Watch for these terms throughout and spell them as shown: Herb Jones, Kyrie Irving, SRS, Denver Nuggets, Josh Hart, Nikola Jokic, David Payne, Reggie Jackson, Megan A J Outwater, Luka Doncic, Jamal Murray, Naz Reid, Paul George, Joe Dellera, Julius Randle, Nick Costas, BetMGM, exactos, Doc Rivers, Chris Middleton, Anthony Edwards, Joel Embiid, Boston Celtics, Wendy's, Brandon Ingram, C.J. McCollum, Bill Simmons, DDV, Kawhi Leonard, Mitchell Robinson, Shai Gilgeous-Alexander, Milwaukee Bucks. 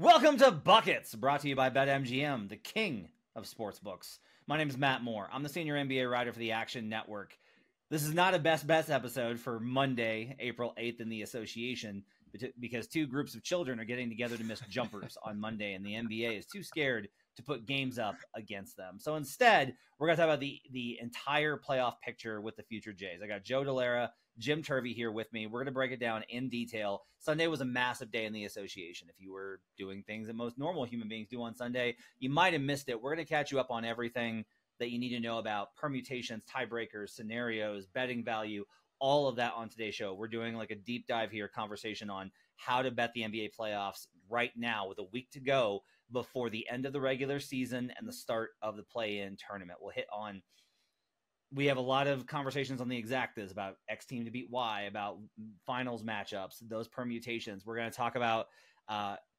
Welcome to Buckets, brought to you by BetMGM, the king of sportsbooks. My name is Matt Moore. I'm the senior NBA writer for the Action Network. This is not a best bets episode for Monday, April 8th in the association, because two groups of children are getting together to miss jumpers on Monday, and the NBA is too scared to put games up against them. So instead, we're going to talk about the entire playoff picture with the future Jays. I got Joe Dellera, Jim Turvey here with me. We're going to break it down in detail. Sunday was a massive day in the association. If you were doing things that most normal human beings do on Sunday, you might have missed it. We're going to catch you up on everything that you need to know about permutations, tiebreakers, scenarios, betting value, all of that on today's show. We're doing like a deep dive here conversation on how to bet the NBA playoffs right now with a week to go before the end of the regular season and the start of the play-in tournament. We'll hit on we have a lot of conversations on the exactas about X team to beat Y, about finals matchups, those permutations. We're going to talk about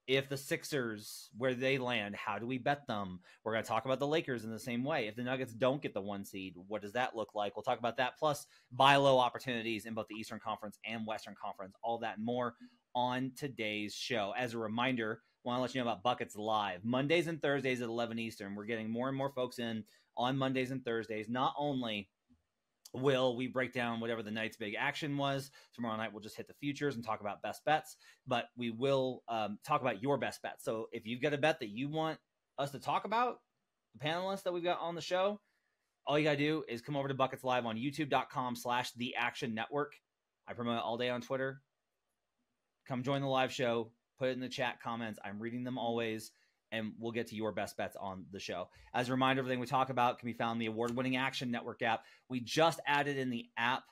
if the Sixers, where they land, how do we bet them? We're going to talk about the Lakers in the same way. If the Nuggets don't get the 1 seed, what does that look like? We'll talk about that, plus buy low opportunities in both the Eastern Conference and Western Conference, all that and more on today's show. As a reminder, I want to let you know about Buckets Live. Mondays and Thursdays at 11 Eastern. We're getting more and more folks in on Mondays and Thursdays. Not only will we break down whatever the night's big action was, tomorrow night we'll just hit the futures and talk about best bets, but we will talk about your best bets. So if you've got a bet that you want us to talk about, the panelists that we've got on the show, all you got to do is come over to Buckets Live on youtube.com/theactionnetwork. I promote it all day on Twitter. Come join the live show. Put it in the chat comments. I'm reading them always, and we'll get to your best bets on the show. As a reminder, everything we talk about can be found in the award-winning Action Network app. We just added in the app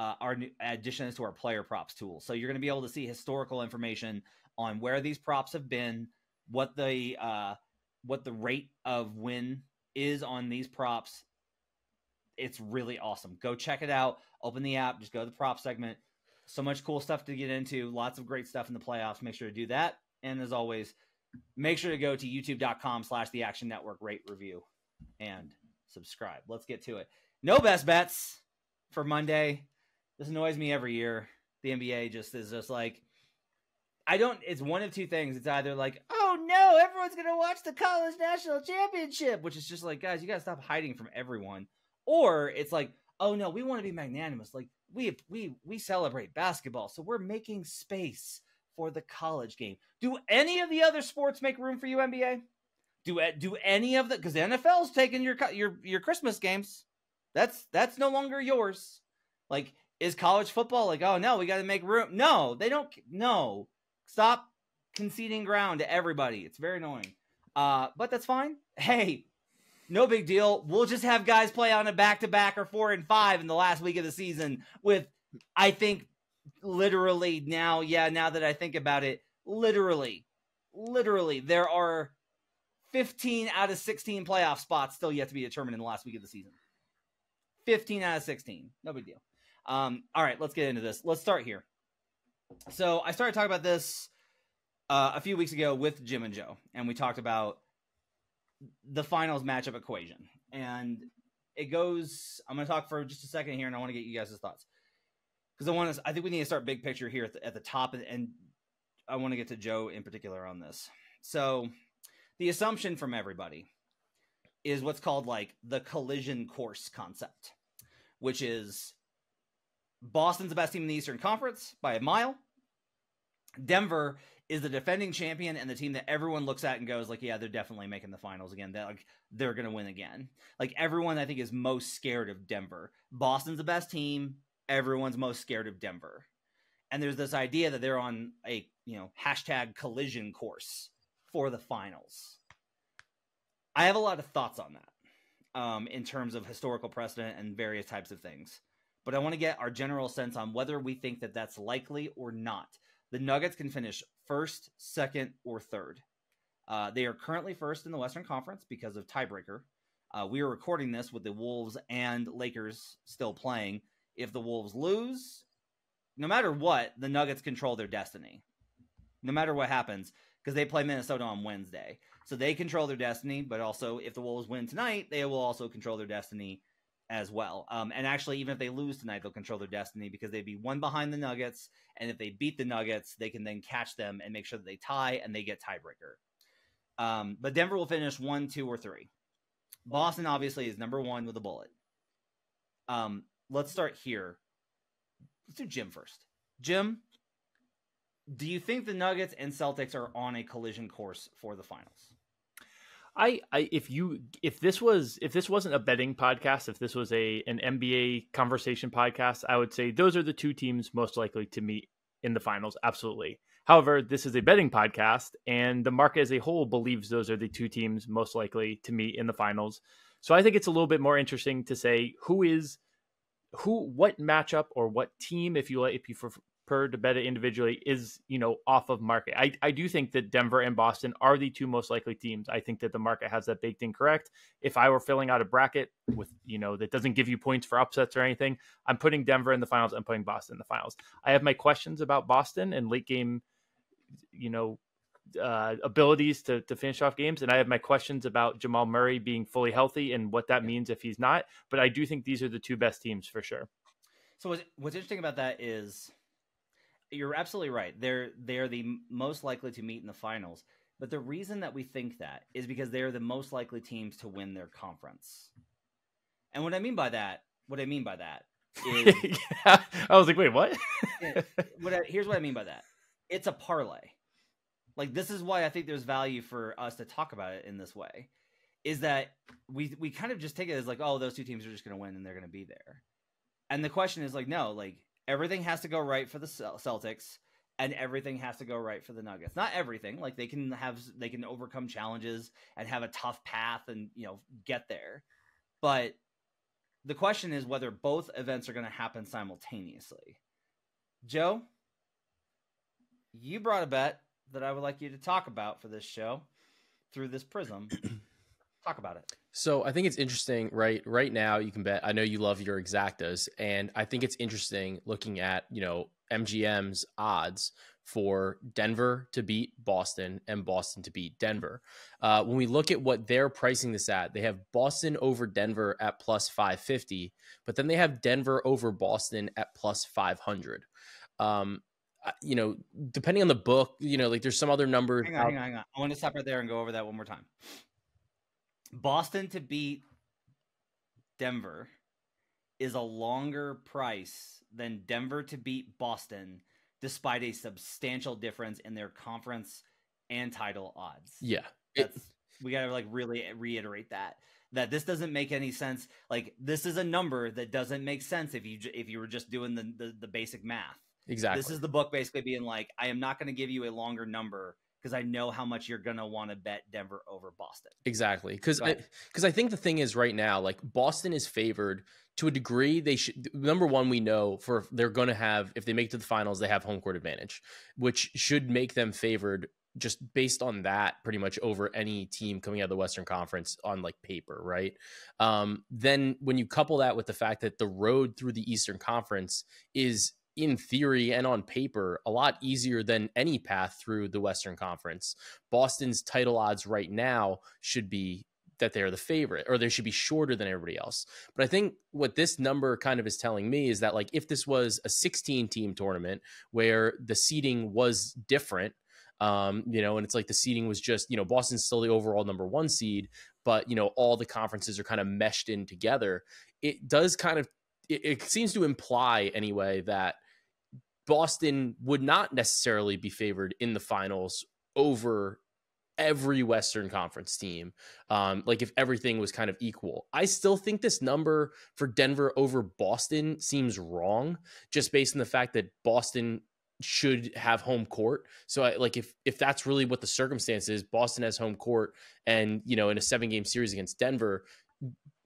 our new additions to our player props tool. So you're going to be able to see historical information on where these props have been, what the rate of win is on these props. It's really awesome. Go check it out. Open the app. Just go to the prop segment. So much cool stuff to get into. Lots of great stuff in the playoffs. Make sure to do that. And as always, make sure to go to youtube.com/theactionnetwork, rate, review, and subscribe. Let's get to it. No best bets for Monday. This annoys me every year. The NBA just is just like, it's one of two things. It's either like, oh no, everyone's going to watch the college national championship, which is just like, guys, you got to stop hiding from everyone. Or it's like, oh no, we want to be magnanimous. Like we celebrate basketball. So we're making space for the college game. Do any of the other sports make room for you, NBA? Do any of the, because the NFL's taking your Christmas games. That's no longer yours. Like, is college football like, oh no, we got to make room? No, they don't. No, stop conceding ground to everybody. It's very annoying. But that's fine. Hey, no big deal. We'll just have guys play on a back-to-back or 4 and 5 in the last week of the season with, I think, literally now, yeah, now that I think about it, literally there are 15 out of 16 playoff spots still yet to be determined in the last week of the season. 15 out of 16. No big deal. All right, let's get into this. Let's start here. So I started talking about this a few weeks ago with Jim and Joe, and we talked about the finals matchup equation. And it goes, I'm going to talk for just a second here, and I want to get you guys' thoughts. Because I think we need to start big picture here at the top, and I want to get to Joe in particular on this. So the assumption from everybody is what's called like the collision course concept, which is Boston's the best team in the Eastern Conference by a mile. Denver is the defending champion and the team that everyone looks at and goes like, yeah, they're definitely making the finals again. They're going to win again. Like everyone, I think, is most scared of Denver. Boston's the best team. Everyone's most scared of Denver. And there's this idea that they're on a, hashtag collision course for the finals. I have a lot of thoughts on that in terms of historical precedent and various types of things. But I want to get our general sense on whether we think that that's likely or not. The Nuggets can finish first, second, or third. They are currently first in the Western Conference because of tiebreaker. We are recording this with the Wolves and Lakers still playing. If the Wolves lose, no matter what, the Nuggets control their destiny. No matter what happens, because they play Minnesota on Wednesday. So they control their destiny, but also if the Wolves win tonight, they will also control their destiny as well. And actually, even if they lose tonight, they'll control their destiny because they'd be one behind the Nuggets. And if they beat the Nuggets, they can then catch them and make sure that they tie and they get tiebreaker. But Denver will finish 1, 2, or 3. Boston obviously is number one with a bullet. Let's start here. Let's do Jim first. Jim, do you think the Nuggets and Celtics are on a collision course for the finals? If this wasn't a betting podcast, if this was an NBA conversation podcast, I would say those are the two teams most likely to meet in the finals. Absolutely. However, this is a betting podcast, and the market as a whole believes those are the two teams most likely to meet in the finals. So I think it's a little bit more interesting to say what matchup or what team, if you prefer to bet it individually, is, off of market. I do think that Denver and Boston are the two most likely teams. I think that the market has that baked in correct. If I were filling out a bracket with, that doesn't give you points for upsets or anything, I'm putting Denver in the finals. I'm putting Boston in the finals. I have my questions about Boston and late game, abilities to finish off games. And I have my questions about Jamal Murray being fully healthy and what that means if he's not. But I do think these are the two best teams for sure. So what's interesting about that is you're absolutely right. They're the most likely to meet in the finals. But the reason that we think that is because they're the most likely teams to win their conference. And what I mean by that is... yeah. I was like, wait, what? Here's what I mean by that. It's a parlay. Like, this is why I think there's value for us to talk about it in this way, is that we kind of just take it as like, oh, those two teams are just going to win and they're going to be there. And the question is like, no, like everything has to go right for the Celtics and everything has to go right for the Nuggets. Not everything, like they can overcome challenges and have a tough path and, get there. But the question is whether both events are going to happen simultaneously. Joe, you brought a bet that I would like you to talk about for this show through this prism. Talk about it. So I think it's interesting, right? Right now you can bet. I know you love your exactas, and I think it's interesting looking at, MGM's odds for Denver to beat Boston and Boston to beat Denver. When we look at what they're pricing this at, they have Boston over Denver at plus 550, but then they have Denver over Boston at plus 500. Depending on the book, like there's some other numbers. Hang on. I want to stop right there and go over that one more time. Boston to beat Denver is a longer price than Denver to beat Boston, despite a substantial difference in their conference and title odds. Yeah. We got to like really reiterate that this doesn't make any sense. Like, this is a number that doesn't make sense if you were just doing the basic math. Exactly. This is the book basically being like, I am not going to give you a longer number because I know how much you're going to want to bet Denver over Boston. Exactly. Because I think the thing is right now, like Boston is favored to a degree. They should, number one, we know they're going to have, if they make it to the finals, they have home court advantage, which should make them favored just based on that pretty much over any team coming out of the Western Conference on like paper. Right. Then when you couple that with the fact that the road through the Eastern Conference is, in theory and on paper, a lot easier than any path through the Western Conference. Boston's title odds right now should be that they're the favorite, or they should be shorter than everybody else. But I think what this number kind of is telling me is that, like, if this was a 16-team tournament where the seeding was different, and it's like the seeding was just, Boston's still the overall number one seed, but, all the conferences are kind of meshed in together. It seems to imply anyway that Boston would not necessarily be favored in the finals over every Western Conference team, like if everything was kind of equal. I still think this number for Denver over Boston seems wrong, just based on the fact that Boston should have home court. So if that's really what the circumstance is, Boston has home court and, in a 7-game series against Denver,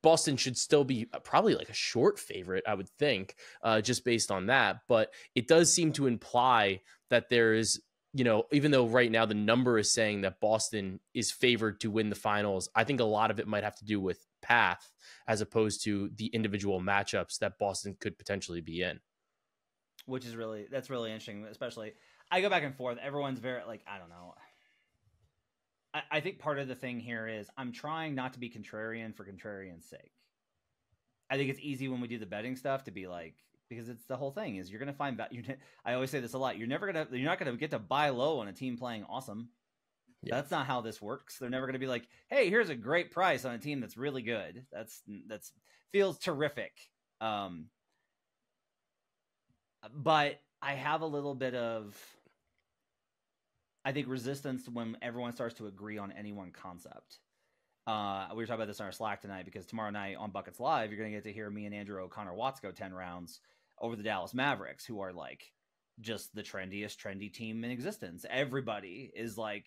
Boston should still be probably like a short favorite, I would think, just based on that. But it does seem to imply that there is, even though right now the number is saying that Boston is favored to win the finals, I think a lot of it might have to do with path as opposed to the individual matchups that Boston could potentially be in. Which is that's really interesting, especially I go back and forth. Everyone's very like, I don't know. I think part of the thing here is I'm trying not to be contrarian for contrarian's sake. I think it's easy when we do the betting stuff to be like, because it's the whole thing is you're going to find that. I always say this a lot. You're not going to get to buy low on a team playing awesome. Yeah. That's not how this works. They're never going to be like, hey, here's a great price on a team that's really good. That's feels terrific. But I have a little bit of, I think, resistance when everyone starts to agree on any one concept. We were talking about this on our Slack tonight, because tomorrow night on Buckets Live, you're going to get to hear me and Andrew O'Connor Watts go 10 rounds over the Dallas Mavericks, who are like just the trendy team in existence. Everybody is like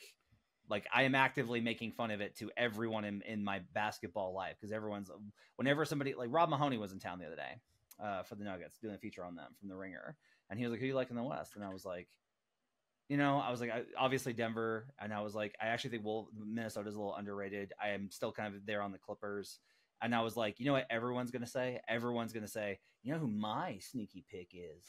I am actively making fun of it to everyone in my basketball life, because everyone's, whenever somebody, like Rob Mahoney was in town the other day for the Nuggets, doing a feature on them from The Ringer. And he was like, who do you like in the West? And I was like, obviously Denver. And I was like, I actually think Minnesota's a little underrated. I am still kind of there on the Clippers. And I was like, you know what everyone's going to say? Everyone's going to say, you know who my sneaky pick is?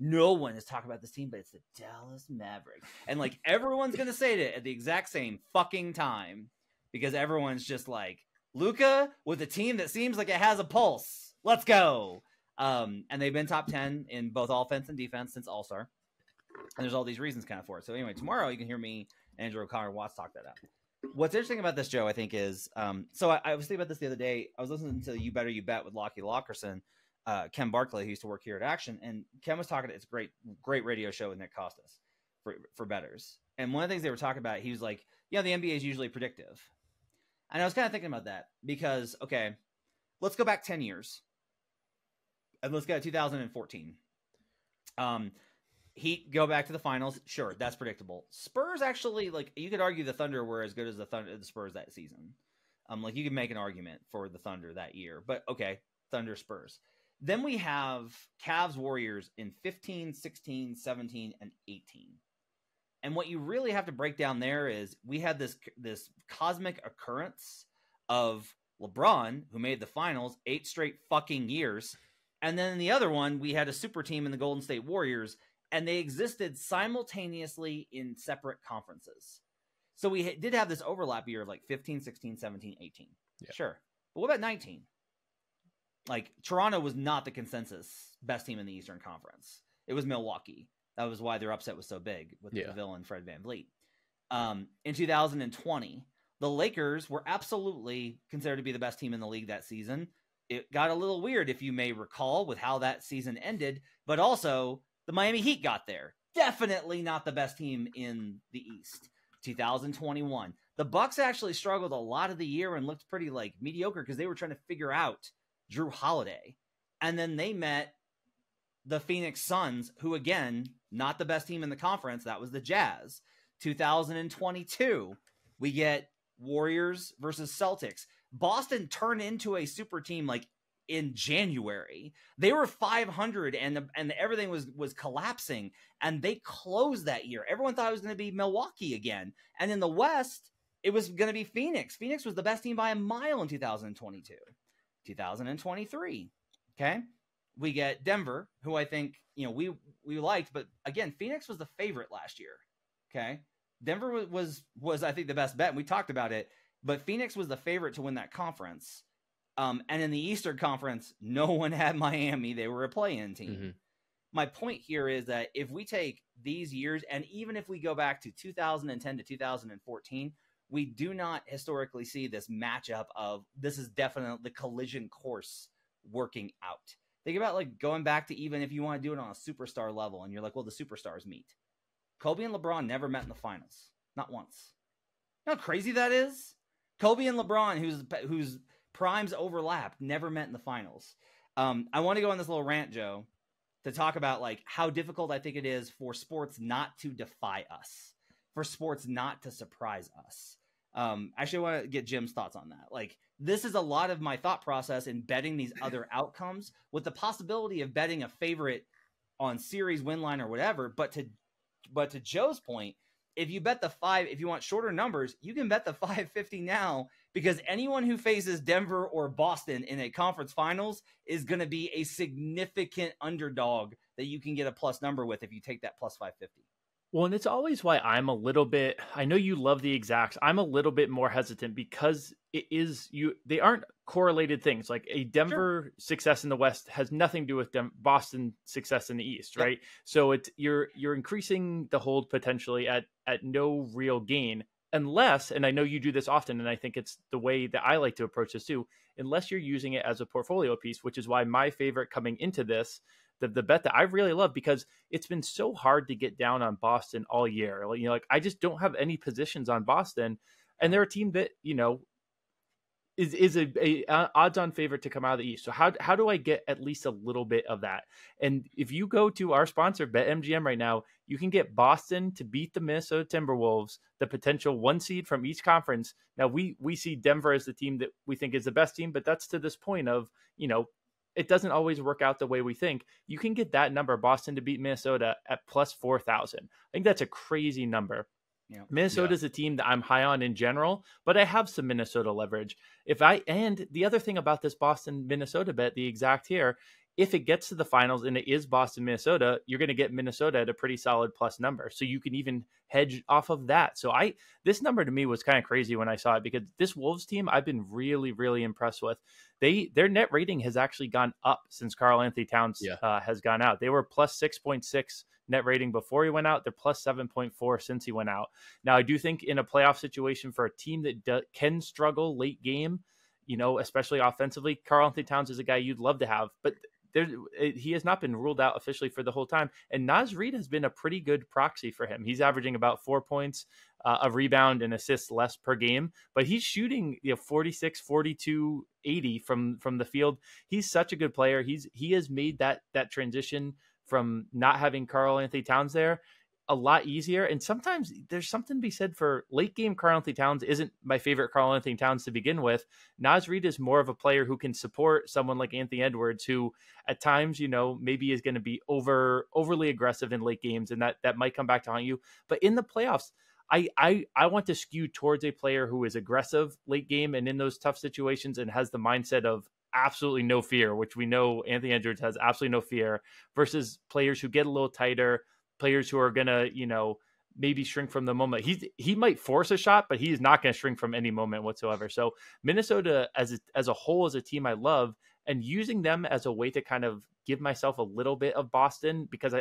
No one is talking about this team, but it's the Dallas Mavericks. And like, everyone's going to say it at the exact same fucking time, because everyone's just like, Luka with a team that seems like it has a pulse. Let's go. And they've been top 10 in both offense and defense since All-Star. And there's all these reasons kind of for it. So anyway, tomorrow you can hear me, Andrew O'Connor Watts, talk that out. What's interesting about this, Joe, I think is, I was thinking about this the other day. I was listening to You Better You Bet with Lockie Lockerson, Ken Barclay, who used to work here at Action. And Ken was talking, it's a great radio show with Nick Costas for bettors. And one of the things they were talking about, he was like, the NBA is usually predictive. And I was kind of thinking about that because, okay, let's go back 10 years and let's go to 2014. Heat go back to the finals. Sure, that's predictable. Spurs actually, you could argue the Thunder were as good as the Spurs that season. You could make an argument for the Thunder that year. But, okay, Thunder, Spurs. Then we have Cavs, Warriors in 15, 16, 17, and 18. And what you really have to break down there is we had this cosmic occurrence of LeBron, who made the finals 8 straight fucking years. And then in the other one, we had a super team in the Golden State Warriors, and they existed simultaneously in separate conferences. So we did have this overlap year of 15, 16, 17, 18. Yeah. Sure. But what about 19? Toronto was not the consensus best team in the Eastern Conference. It was Milwaukee. That was why their upset was so big with the villain Fred VanVleet. In 2020, the Lakers were absolutely considered to be the best team in the league that season. It got a little weird, if you may recall, with how that season ended, but also the Miami Heat got there. Definitely not the best team in the East. 2021. The Bucks actually struggled a lot of the year and looked pretty mediocre because they were trying to figure out Drew Holiday. And then they met the Phoenix Suns, who, again, not the best team in the conference. That was the Jazz. 2022, we get Warriors versus Celtics. Boston turned into a super team in January. They were 500 and everything was collapsing, and they closed that year. Everyone thought it was going to be Milwaukee again. And in the West, it was going to be Phoenix. Phoenix was the best team by a mile in 2022, 2023. Okay. We get Denver, who I think, we liked, but again, Phoenix was the favorite last year. Okay. Denver was I think the best bet, and we talked about it, but Phoenix was the favorite to win that conference. And in the Eastern Conference, no one had Miami. They were a play-in team. Mm-hmm. My point here is that if we take these years, and even if we go back to 2010 to 2014, we do not historically see this matchup of this is definitely the collision course working out. Think about going back to, even if you want to do it on a superstar level, and you're like, well, the superstars meet. Kobe and LeBron never met in the finals. Not once. You know how crazy that is? Kobe and LeBron, who's primes overlapped, never met in the finals. I want to go on this little rant, Joe, to talk about how difficult I think it is for sports not to defy us, for sports not to surprise us. Actually, I want to get Jim's thoughts on that. This is a lot of my thought process in betting these other outcomes, with the possibility of betting a favorite on series, win line, or whatever. But to Joe's point, if you bet if you want shorter numbers, you can bet the 550 now, because anyone who faces Denver or Boston in a conference finals is going to be a significant underdog that you can get a plus number with if you take that plus 550. Well, and it's always why I'm a little bit, I know you love the exacts. I'm a little bit more hesitant because it is they aren't correlated things. Like a Denver success in the West has nothing to do with Boston success in the East. Right. Yeah. So it's, you're increasing the hold potentially at no real gain unless, and I know you do this often, and I think it's the way that I like to approach this too, unless you're using it as a portfolio piece, which is why my favorite coming into this, the bet that I really love, because it's been so hard to get down on Boston all year. Like, you know, like I just don't have any positions on Boston, and they're a team that, you know, is a odds on favorite to come out of the East. So how do I get at least a little bit of that? And if you go to our sponsor BetMGM right now, you can get Boston to beat the Minnesota Timberwolves, the potential one seed from each conference. Now we see Denver as the team that we think is the best team, but that's to this point of, you know, it doesn't always work out the way we think. You can get that number, Boston to beat Minnesota, at plus 4,000. I think that's a crazy number. Yeah. Minnesota is a team that I'm high on in general, but I have some Minnesota leverage. And the other thing about this Boston Minnesota bet, the exact here, if it gets to the finals and it is Boston Minnesota, you're going to get Minnesota at a pretty solid plus number. So you can even hedge off of that. So this number to me was kind of crazy when I saw it, because this Wolves team I've been really, really impressed with. Their net rating has actually gone up since Carl Anthony Towns has gone out. They were plus 6.6 net rating before he went out. They're plus 7.4 since he went out. Now, I do think in a playoff situation for a team that can struggle late game, you know, especially offensively, Carl Anthony Towns is a guy you'd love to have, but he has not been ruled out officially for the whole time. And Naz Reid has been a pretty good proxy for him. He's averaging about 4 points, a rebound and assists less per game, but he's shooting 46, 42, 80 from the field. He's such a good player. He has made that transition from not having Carl Anthony Towns there a lot easier. And sometimes there's something to be said for late game. Carl Anthony Towns isn't my favorite Carl Anthony Towns to begin with. Naz Reid is more of a player who can support someone like Anthony Edwards, who at times, you know, maybe is going to be overly aggressive in late games. And that might come back to haunt you, but in the playoffs, I want to skew towards a player who is aggressive late game and in those tough situations and has the mindset of absolutely no fear, which we know Anthony Edwards has absolutely no fear, versus players who get a little tighter, players who are going to, you know, maybe shrink from the moment. He might force a shot, but he is not going to shrink from any moment whatsoever. So Minnesota as a whole is a team I love, and using them as a way to kind of give myself a little bit of Boston, because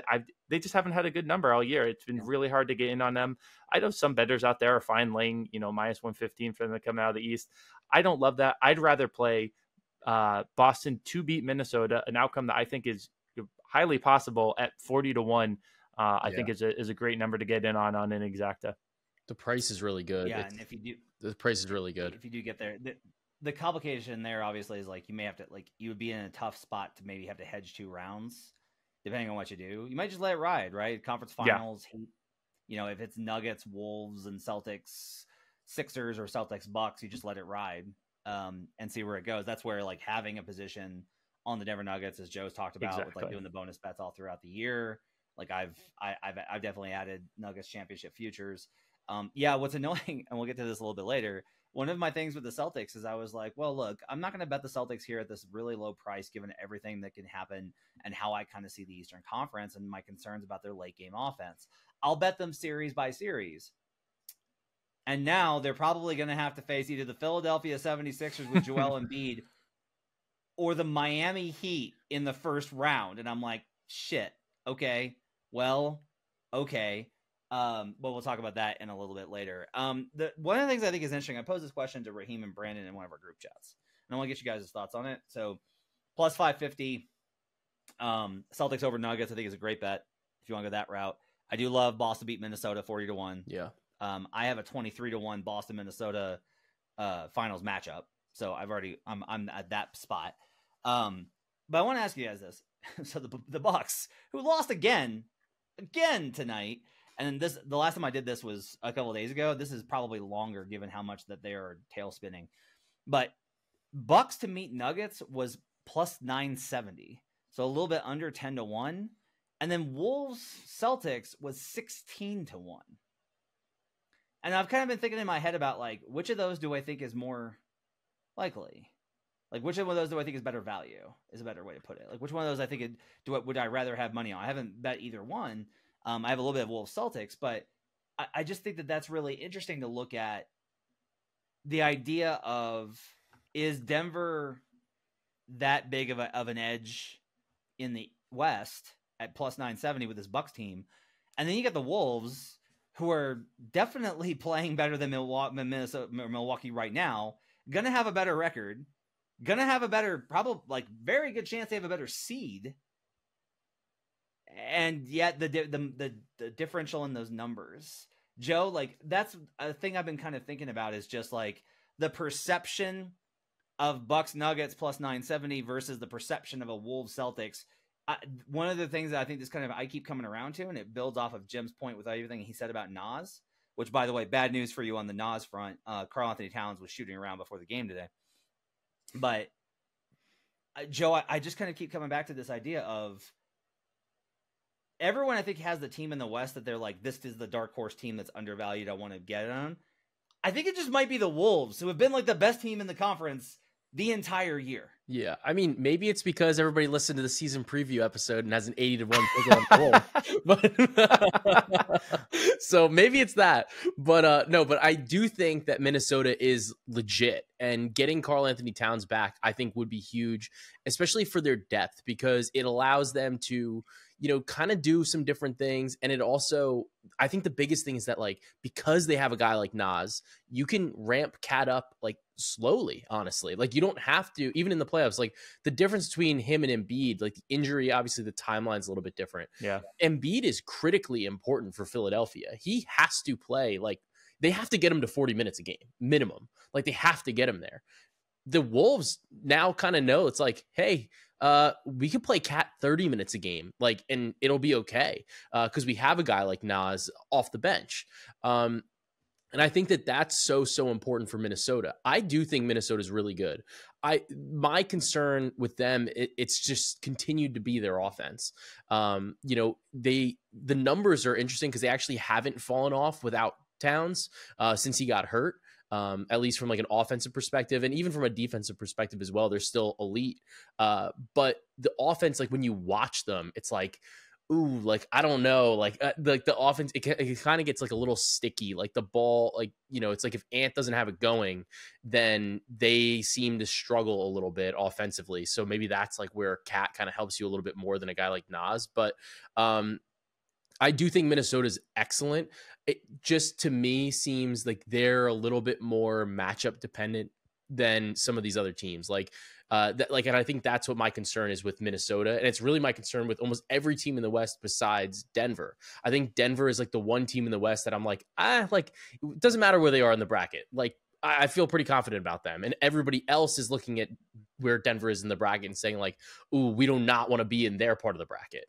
they just haven't had a good number all year. It's been really hard to get in on them. I know some bettors out there are fine laying, you know, minus 115 for them to come out of the East. I don't love that. I'd rather play Boston to beat Minnesota, an outcome that I think is highly possible at 40-1. I think is a great number to get in on an exacta. The price is really good. Yeah, and if you do, the price is really good. If you do get there, the complication there obviously is like you may have to, like, you would be in a tough spot to maybe have to hedge 2 rounds, depending on what you do. You might just let it ride, right? Conference finals, you know, if it's Nuggets, Wolves, and Celtics, Sixers, or Celtics, Bucks, you just let it ride and see where it goes. That's where, like, having a position on the Denver Nuggets, as Joe's talked about, with like doing the bonus bets all throughout the year. Like I've definitely added Nuggets championship futures. What's annoying, and we'll get to this a little bit later, one of my things with the Celtics is I was like, well, look, I'm not going to bet the Celtics here at this really low price, given everything that can happen and how I kind of see the Eastern Conference and my concerns about their late game offense. I'll bet them series by series. And now they're probably going to have to face either the Philadelphia 76ers with Joel Embiid or the Miami Heat in the first round. And I'm like, shit, okay. Well, okay. But we'll talk about that in a little bit later. One of the things I think is interesting, I posed this question to Raheem and Brandon in one of our group chats, and I want to get you guys' thoughts on it. So plus 550, Celtics over Nuggets, I think is a great bet if you want to go that route. I do love Boston beat Minnesota 40-1. Yeah. I have a 23-1 Boston, Minnesota, finals matchup. So I'm at that spot. But I want to ask you guys this. So the Bucks, who lost again tonight, and the last time I did this was a couple of days ago. This is probably longer given how much that they are tail spinning. But Bucks to meet Nuggets was plus 970, so a little bit under 10-1, and then Wolves Celtics was 16-1. And I've kind of been thinking in my head about, like, which of those do I think is more likely? Like, which one of those do I think is better value, is a better way to put it. Like, which one of those I think would I rather have money on? I haven't bet either one. I have a little bit of Wolves Celtics, but I just think that that's really interesting to look at the idea of, is Denver that big of an edge in the West at plus 970 with this Bucks team? And then you got the Wolves, who are definitely playing better than Milwaukee right now, going to have a better record, going to have a better, probably like very good chance they have a better seed. And yet the differential in those numbers, Joe, like that's a thing I've been kind of thinking about, is just like the perception of Bucks Nuggets plus 970 versus the perception of a Wolves Celtics. One of the things that I think this kind of, I keep coming around to, and it builds off of Jim's point with everything he said about Nas, which, by the way, bad news for you on the Nas front. Carl Anthony Towns was shooting around before the game today. But Joe, I just kind of keep coming back to this idea of, everyone I think has the team in the West that they're like, this is the dark horse team that's undervalued, I want to get it on. I think it just might be the Wolves, who have been like the best team in the conference the entire year. Yeah, I mean, maybe it's because everybody listened to the season preview episode and has an 80-1 pick on the Wolves. So maybe it's that. But no, but I do think that Minnesota is legit. And getting Carl Anthony Towns back, I think, would be huge, especially for their depth, because it allows them to, you know, kind of do some different things. And it also, I think the biggest thing is that, like, because they have a guy like Nas, you can ramp Cat up, like, slowly, honestly. Like, you don't have to, even in the playoffs, like, the difference between him and Embiid, like, the injury, obviously the timeline's a little bit different. Yeah. Embiid is critically important for Philadelphia. He has to play, like, they have to get him to 40 minutes a game, minimum. Like, they have to get him there. The Wolves now kind of know, it's like, hey, we could play Cat 30 minutes a game, like, and it'll be okay, because we have a guy like Nas off the bench. And I think that that's so important for Minnesota. I do think Minnesota's really good. My concern with them, it's just continued to be their offense. You know, the numbers are interesting because they actually haven't fallen off without Towns since he got hurt. At least from like an offensive perspective, and even from a defensive perspective as well, they're still elite. But the offense, like when you watch them, it's like, ooh, like, I don't know, like the offense, it kind of gets like a little sticky, like the ball, like, you know, it's like if Ant doesn't have it going, then they seem to struggle a little bit offensively. So maybe that's like where Cat kind of helps you a little bit more than a guy like Nas. But I do think Minnesota's excellent. It just, to me, seems like they're a little bit more matchup dependent than some of these other teams. And I think that's what my concern is with Minnesota. And it's really my concern with almost every team in the West besides Denver. I think Denver is like the one team in the West that I'm like, it doesn't matter where they are in the bracket. Like, I feel pretty confident about them. And everybody else is looking at where Denver is in the bracket and saying like, ooh, we do not want to be in their part of the bracket.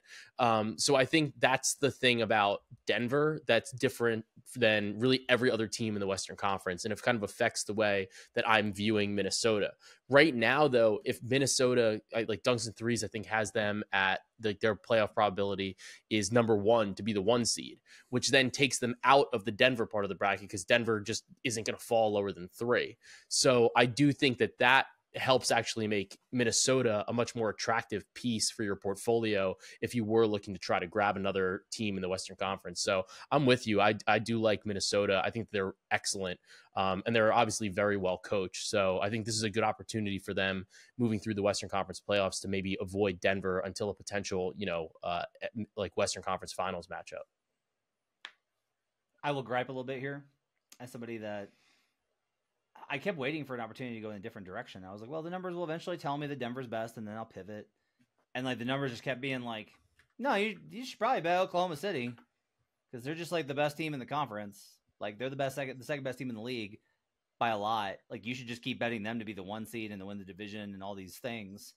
So I think that's the thing about Denver that's different than really every other team in the Western Conference. And it kind of affects the way that I'm viewing Minnesota. Right now, though, if Minnesota, like Dunks and Threes, I think has them at their playoff probability is #1 to be the 1 seed, which then takes them out of the Denver part of the bracket because Denver just isn't going to fall lower than 3. So I do think that helps actually make Minnesota a much more attractive piece for your portfolio if you were looking to try to grab another team in the Western Conference. So I'm with you. I do like Minnesota. I think they're excellent. And they're obviously very well coached. So I think this is a good opportunity for them moving through the Western Conference playoffs to maybe avoid Denver until a potential, you know, like Western Conference finals matchup. I will gripe a little bit here as somebody that I kept waiting for an opportunity to go in a different direction. I was like, well, the numbers will eventually tell me that Denver's best, and then I'll pivot. And like the numbers just kept being like, no, you should probably bet Oklahoma City because they're just like the best team in the conference. Like they're the second best team in the league by a lot. Like you should just keep betting them to be the 1 seed and to win the division and all these things.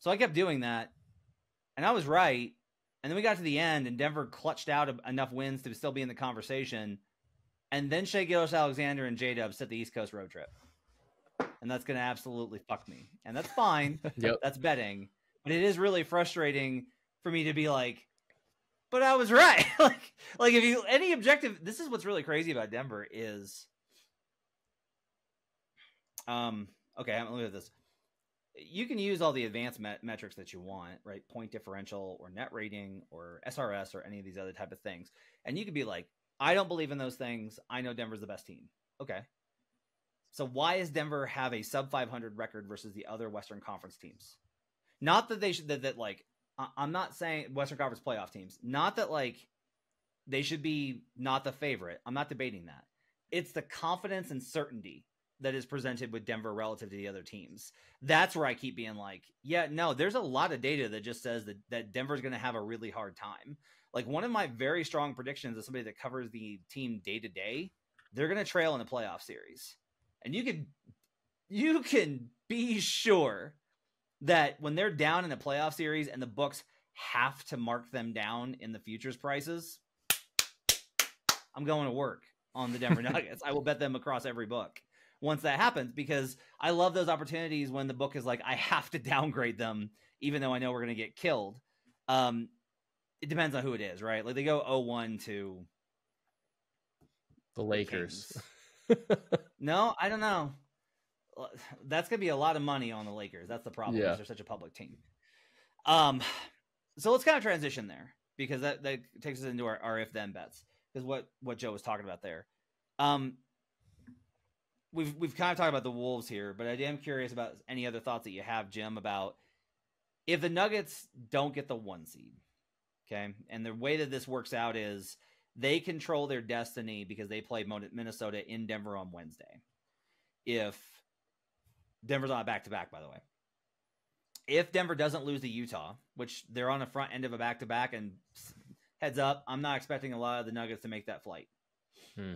So I kept doing that, and I was right. And then we got to the end, and Denver clutched out enough wins to still be in the conversation. And then Shai Gilgeous-Alexander and J-Dub set the East Coast road trip. And that's going to absolutely fuck me. And that's fine. Yep. That's betting. But it is really frustrating for me to be like, but I was right. like if you, any objective, this is what's really crazy about Denver is, okay, I'm going to look at this. you can use all the advanced metrics that you want, right? Point differential or net rating or SRS or any of these other type of things. And you could be like, I don't believe in those things. I know Denver's the best team. Okay. So why does Denver have a sub 500 record versus the other Western Conference teams? Not that they should, that I'm not saying Western Conference playoff teams, not that like they should be not the favorite. I'm not debating that. It's the confidence and certainty that is presented with Denver relative to the other teams. That's where I keep being like, yeah, no, there's a lot of data that just says that Denver's going to have a really hard time. Like one of my very strong predictions is somebody that covers the team day to day, they're going to trail in the playoff series. And you can be sure that when they're down in a playoff series and the books have to mark them down in the futures prices, I'm going to work on the Denver Nuggets. I will bet them across every book once that happens, because I love those opportunities when the book is like, I have to downgrade them, even though I know we're going to get killed. It depends on who it is, right? Like they go 0-1 to the Lakers. No, I don't know. That's going to be a lot of money on the Lakers. That's the problem. Yeah. They're such a public team. So let's kind of transition there, because that takes us into our if then bets, because what Joe was talking about there. We've kind of talked about the Wolves here, but I am curious about any other thoughts that you have, Jim, about if the Nuggets don't get the 1 seed. Okay. And the way that this works out is they control their destiny because they play Minnesota in Denver on Wednesday. If Denver's on a back-to-back, by the way, if Denver doesn't lose to Utah, which they're on the front end of a back-to-back, and heads up, I'm not expecting a lot of the Nuggets to make that flight.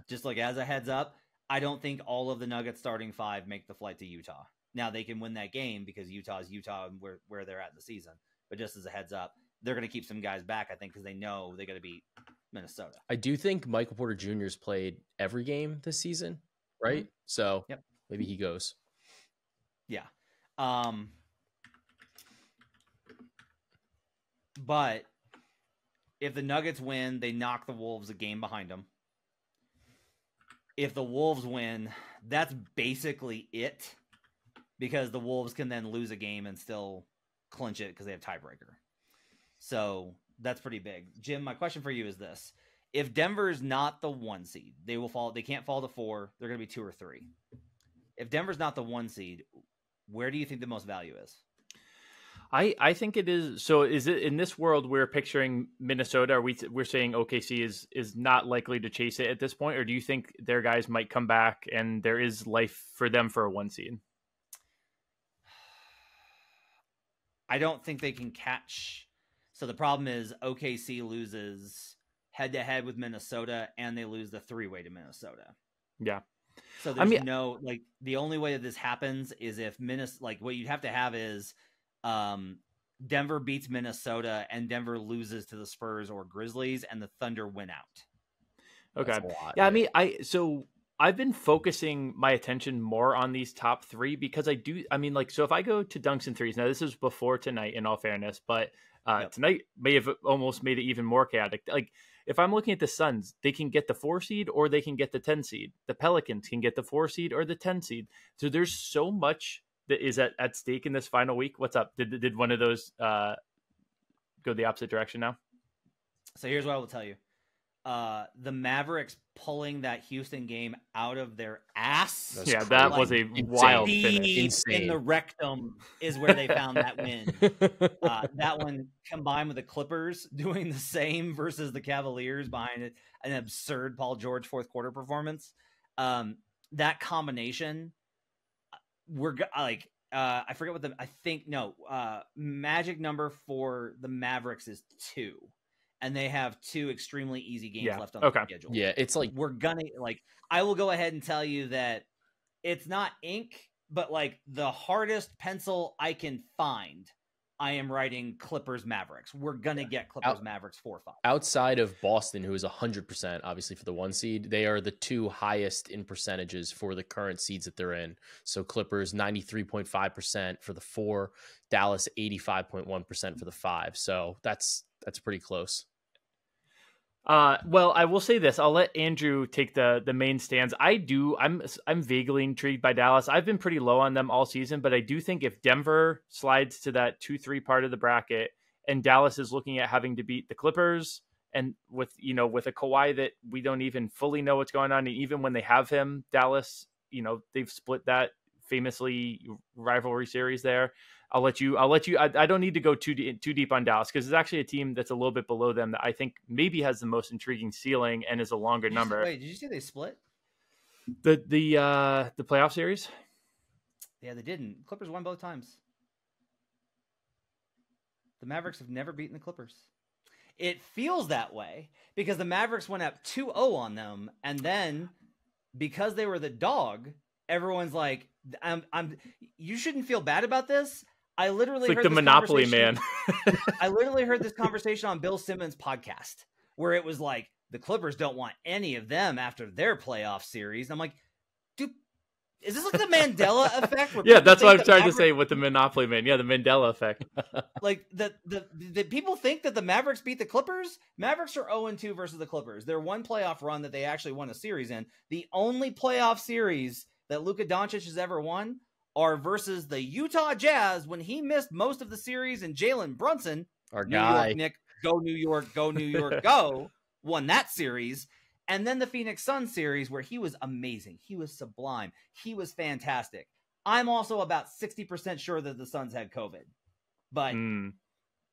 Just like as a heads up, I don't think all of the Nuggets starting five make the flight to Utah. Now they can win that game because Utah is Utah and where they're at in the season. But just as a heads up, they're going to keep some guys back, I think, because they know they're going to beat Minnesota. I do think Michael Porter Jr.'s played every game this season, right? Mm-hmm. So yep. Maybe he goes. Yeah. But if the Nuggets win, they knock the Wolves a game behind them. If the Wolves win, that's basically it, because the Wolves can then lose a game and still clinch it because they have tiebreaker. So that's pretty big. Jim, my question for you is this. If Denver's not the 1 seed, they can't fall to 4. They're going to be 2 or 3. If Denver's not the 1 seed, where do you think the most value is? I think it is. So is it in this world we're picturing Minnesota? Are we're saying OKC is not likely to chase it at this point, or do you think their guys might come back and there is life for them for a 1 seed? I don't think they can catch. So the problem is OKC loses head-to-head with Minnesota, and they lose the three-way to Minnesota. Yeah. So there's the only way that this happens is if what you'd have to have is Denver beats Minnesota and Denver loses to the Spurs or Grizzlies and the Thunder win out. Okay. That's a lot, yeah. Right? I mean, I've been focusing my attention more on these top three because if I go to dunks and threes, now this is before tonight in all fairness, but tonight may have almost made it even more chaotic. Like if I'm looking at the Suns, they can get the 4 seed or they can get the 10 seed. The Pelicans can get the 4 seed or the 10 seed. So there's so much that is at stake in this final week. What's up? Did one of those go the opposite direction now? So here's what I will tell you. The Mavericks pulling that Houston game out of their ass. That's crazy. That was a wild finish. Insane. In the rectum is where they found that win. That one combined with the Clippers doing the same versus the Cavaliers behind an absurd Paul George fourth quarter performance. That combination, magic number for the Mavericks is 2. And they have 2 extremely easy games left on the schedule. Yeah, it's like I will go ahead and tell you that it's not ink, but like the hardest pencil I can find, I am writing Clippers Mavericks. We're going to get Clippers Mavericks 4-5. Outside of Boston, who is 100% obviously for the 1 seed, they are the 2 highest in percentages for the current seeds that they're in. So Clippers 93.5% for the 4, Dallas 85.1% for the 5. So that's pretty close. Well, I will say this. I'll let Andrew take the main stands. I'm vaguely intrigued by Dallas. I've been pretty low on them all season, but I do think if Denver slides to that 2-3 part of the bracket and Dallas is looking at having to beat the Clippers, and with a Kawhi that we don't even fully know what's going on. And even when they have him, Dallas, they've split that famously rivalry series there. I'll let you, I don't need to go too deep on Dallas because it's actually a team that's a little bit below them that I think maybe has the most intriguing ceiling and is a longer number. Wait, did you say they split? The playoff series? Yeah, they didn't. Clippers won both times. The Mavericks have never beaten the Clippers. It feels that way because the Mavericks went up 2-0 on them. And then because they were the dog, everyone's like, you shouldn't feel bad about this. I literally heard the Monopoly man. I literally heard this conversation on Bill Simmons' podcast where it was like, the Clippers don't want any of them after their playoff series. I'm like, dude, is this like the Mandela effect? Yeah, that's what I'm trying to say with the Monopoly man. Yeah, the Mandela effect. Like the people think that the Mavericks beat the Clippers. Mavericks are 0-2 versus the Clippers. Their one playoff run that they actually won a series in. The only playoff series that Luka Doncic has ever won are versus the Utah Jazz when he missed most of the series and Jalen Brunson, our guy, Nick, go New York, go, won that series. And then the Phoenix Suns series where he was amazing. He was sublime. He was fantastic. I'm also about 60% sure that the Suns had COVID. But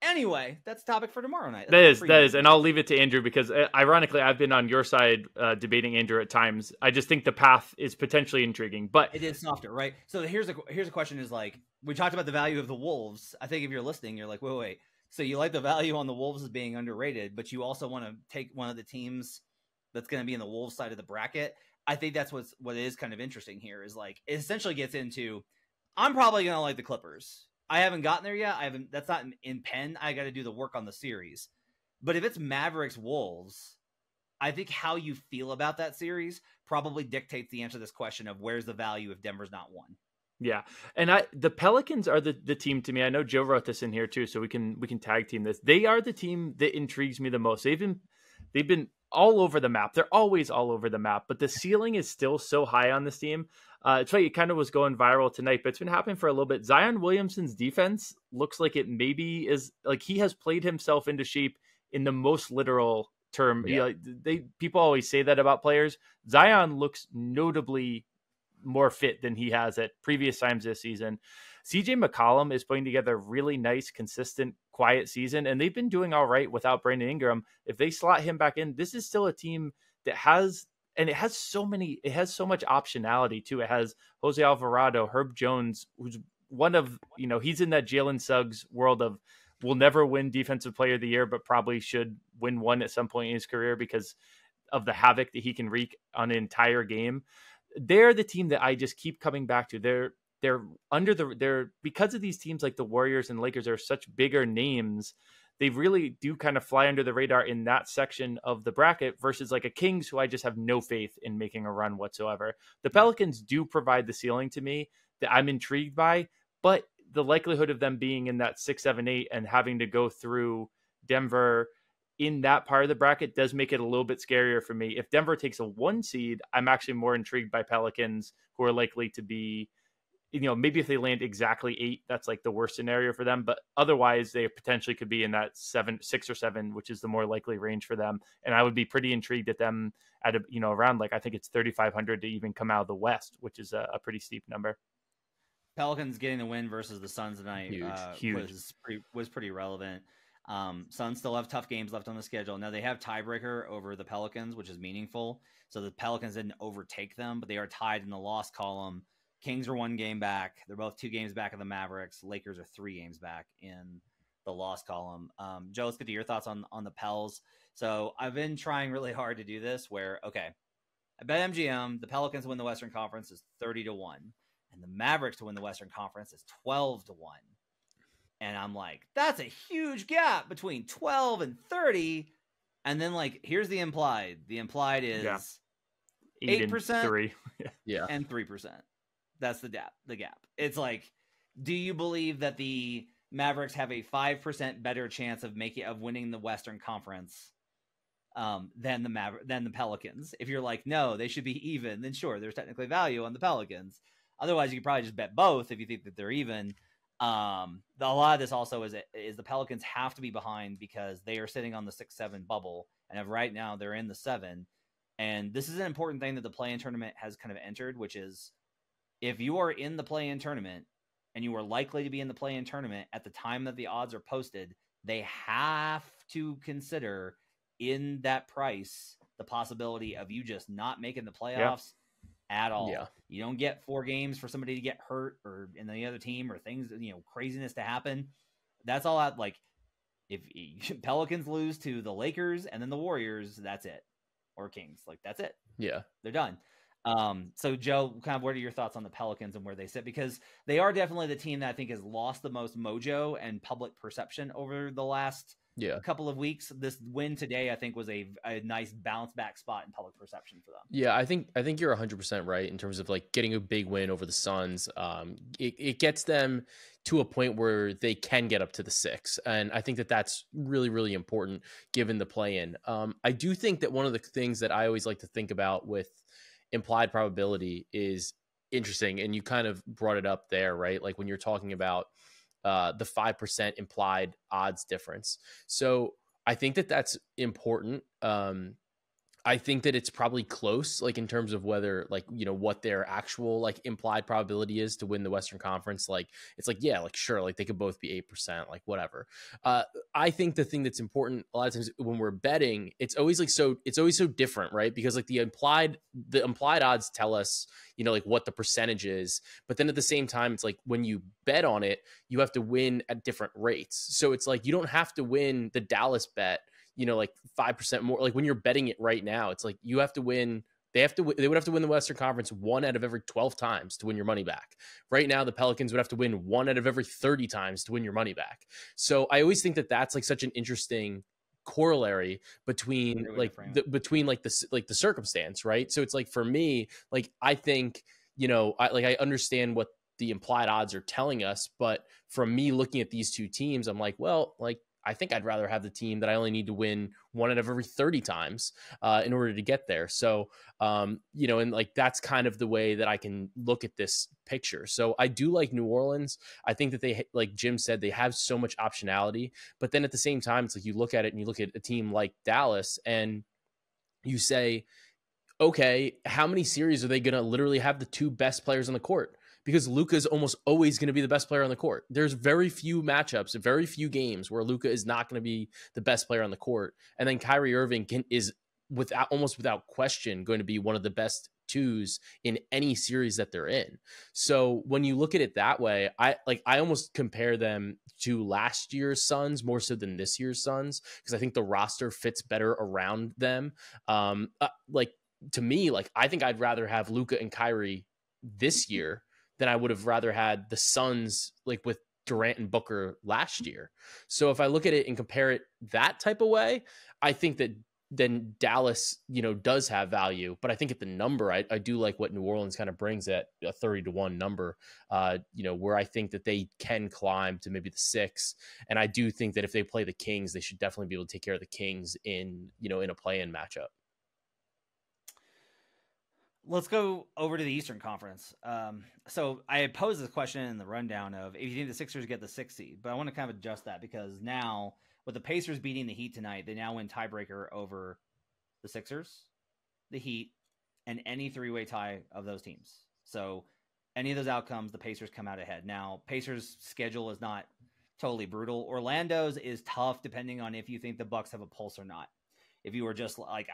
anyway, that's the topic for tomorrow night. That is. And I'll leave it to Andrew because ironically, I've been on your side debating Andrew at times. I just think the path is potentially intriguing. But it is softer, right? So here's a question is like, we talked about the value of the Wolves. I think if you're listening, you're like, wait. So you like the value on the Wolves as being underrated, but you also want to take one of the teams that's going to be in the Wolves side of the bracket. I think that's what is kind of interesting here is like, it essentially gets into, I'm probably going to like the Clippers. I haven't gotten there yet. That's not in pen. I got to do the work on the series, but if it's Mavericks Wolves, I think how you feel about that series probably dictates the answer to this question of where's the value if Denver's not won. Yeah. And the Pelicans are the team to me. I know Joe wrote this in here too, so we can tag team this. They are the team that intrigues me the most. They've been all over the map. They're always all over the map, but the ceiling is still so high on this team. It's like it kind of was going viral tonight, but it's been happening for a little bit. Zion Williamson's defense looks like it maybe is like he has played himself into shape in the most literal term. Yeah. People always say that about players. Zion looks notably more fit than he has at previous times this season. C.J. McCollum is putting together a really nice, consistent, quiet season, and they've been doing all right without Brandon Ingram. If they slot him back in, this is still a team that has, and it has so much optionality too. It has Jose Alvarado, Herb Jones, who's one of, he's in that Jalen Suggs world of will never win Defensive Player of the Year, but probably should win one at some point in his career because of the havoc that he can wreak on an entire game. They're the team that I just keep coming back to. They're because of these teams like the Warriors and Lakers are such bigger names. They really do kind of fly under the radar in that section of the bracket versus like a Kings who I just have no faith in making a run whatsoever. The Pelicans do provide the ceiling to me that I'm intrigued by, but the likelihood of them being in that 6, 7, 8 and having to go through Denver in that part of the bracket does make it a little bit scarier for me. If Denver takes a 1 seed, I'm actually more intrigued by Pelicans who are likely to be, maybe if they land exactly 8, that's like the worst scenario for them. But otherwise, they potentially could be in that 7, 6 or 7, which is the more likely range for them. And I would be pretty intrigued at them at around I think it's 3,500 to even come out of the West, which is a pretty steep number. Pelicans getting the win versus the Suns tonight huge. Was pretty relevant. Suns still have tough games left on the schedule. Now they have tiebreaker over the Pelicans, which is meaningful. So the Pelicans didn't overtake them, but they are tied in the loss column. Kings are 1 game back. They're both 2 games back of the Mavericks. Lakers are 3 games back in the loss column. Joe, let's get to your thoughts on the Pels. So I've been trying really hard to do this where, I bet MGM, the Pelicans win the Western Conference is 30-1 and the Mavericks to win the Western Conference is 12-1. And I'm like, that's a huge gap between 12 and 30. And then here's the implied. The implied is 8% and 3%. Yeah. And 3%. That's the gap. It's like, do you believe that the Mavericks have a 5% better chance of winning the Western Conference than the Pelicans. If you're like, no, they should be even, then sure, there's technically value on the Pelicans. Otherwise, you could probably just bet both if you think that they're even. A lot of this also is the Pelicans have to be behind because they are sitting on the 6-7 bubble, and right now they're in the 7. And this is an important thing that the play-in tournament has kind of entered, which is if you are in the play-in tournament and you are likely to be in the play-in tournament at the time that the odds are posted, they have to consider in that price the possibility of you just not making the playoffs at all. Yeah. You don't get 4 games for somebody to get hurt or in the other team or things, you know, craziness to happen. That's all out. Like if Pelicans lose to the Lakers and then the Warriors, that's it. Or Kings. Like that's it. Yeah. They're done. So Joe, kind of what are your thoughts on the Pelicans and where they sit? Because they are definitely the team that I think has lost the most mojo and public perception over the last couple of weeks. This win today, I think, was a nice bounce back spot in public perception for them. Yeah, I think you're 100% right in terms of like getting a big win over the Suns. It gets them to a point where they can get up to the 6, and I think that that's really, really important given the play-in. I do think that one of the things that I always like to think about with implied probability is interesting, and you kind of brought it up there, right? Like when you're talking about the 5% implied odds difference. So I think that that's important. I think that it's probably close, like in terms of whether, like, you know, what their actual like implied probability is to win the Western Conference. Like, it's like, yeah, like sure. Like they could both be 8%, like whatever. I think the thing that's important a lot of times when we're betting, it's always like, so it's always so different, right? Because like the implied odds tell us, you know, like what the percentage is, but then at the same time, it's like when you bet on it, you have to win at different rates. So it's like, you don't have to win the Dallas bet, you know, like 5% more. Like when you're betting it right now, it's like you have to win. They would have to win the Western Conference 1 out of every 12 times to win your money back. Right now, the Pelicans would have to win 1 out of every 30 times to win your money back. So I always think that that's like such an interesting corollary between the circumstance, right? So it's like, for me, like, I think, you know, I understand what the implied odds are telling us, but from me looking at these two teams, I'm like, well, like, I think I'd rather have the team that I only need to win 1 out of every 30 times in order to get there. So, you know, and like, that's kind of the way that I can look at this picture. So I do like New Orleans. I think that they, like Jim said, they have so much optionality, but then at the same time, it's like, you look at it and you look at a team like Dallas and you say, okay, how many series are they going to literally have the 2 best players on the court? Because Luka is almost always going to be the best player on the court. There's very few matchups, very few games where Luka is not going to be the best player on the court. And then Kyrie Irving is almost without question going to be one of the best 2s in any series that they're in. So when you look at it that way, I almost compare them to last year's Suns more so than this year's Suns, because I think the roster fits better around them. Like to me, like I think I'd rather have Luka and Kyrie this year than I would have rather had the Suns like with Durant and Booker last year. So if I look at it and compare it that type of way, I think that then Dallas, you know, does have value, but I think at the number, I do like what New Orleans kind of brings at a 30-1 number, you know, where I think that they can climb to maybe the 6. And I do think that if they play the Kings, they should definitely be able to take care of the Kings in, you know, in a play-in matchup. Let's go over to the Eastern Conference. So I posed this question in the rundown of if you think the Sixers get the 6th seed, but I want to kind of adjust that because now with the Pacers beating the Heat tonight, they now win tiebreaker over the Sixers, the Heat, and any three-way tie of those teams. So any of those outcomes, the Pacers come out ahead. Now, Pacers' schedule is not totally brutal. Orlando's is tough depending on if you think the Bucks have a pulse or not. If you were just like,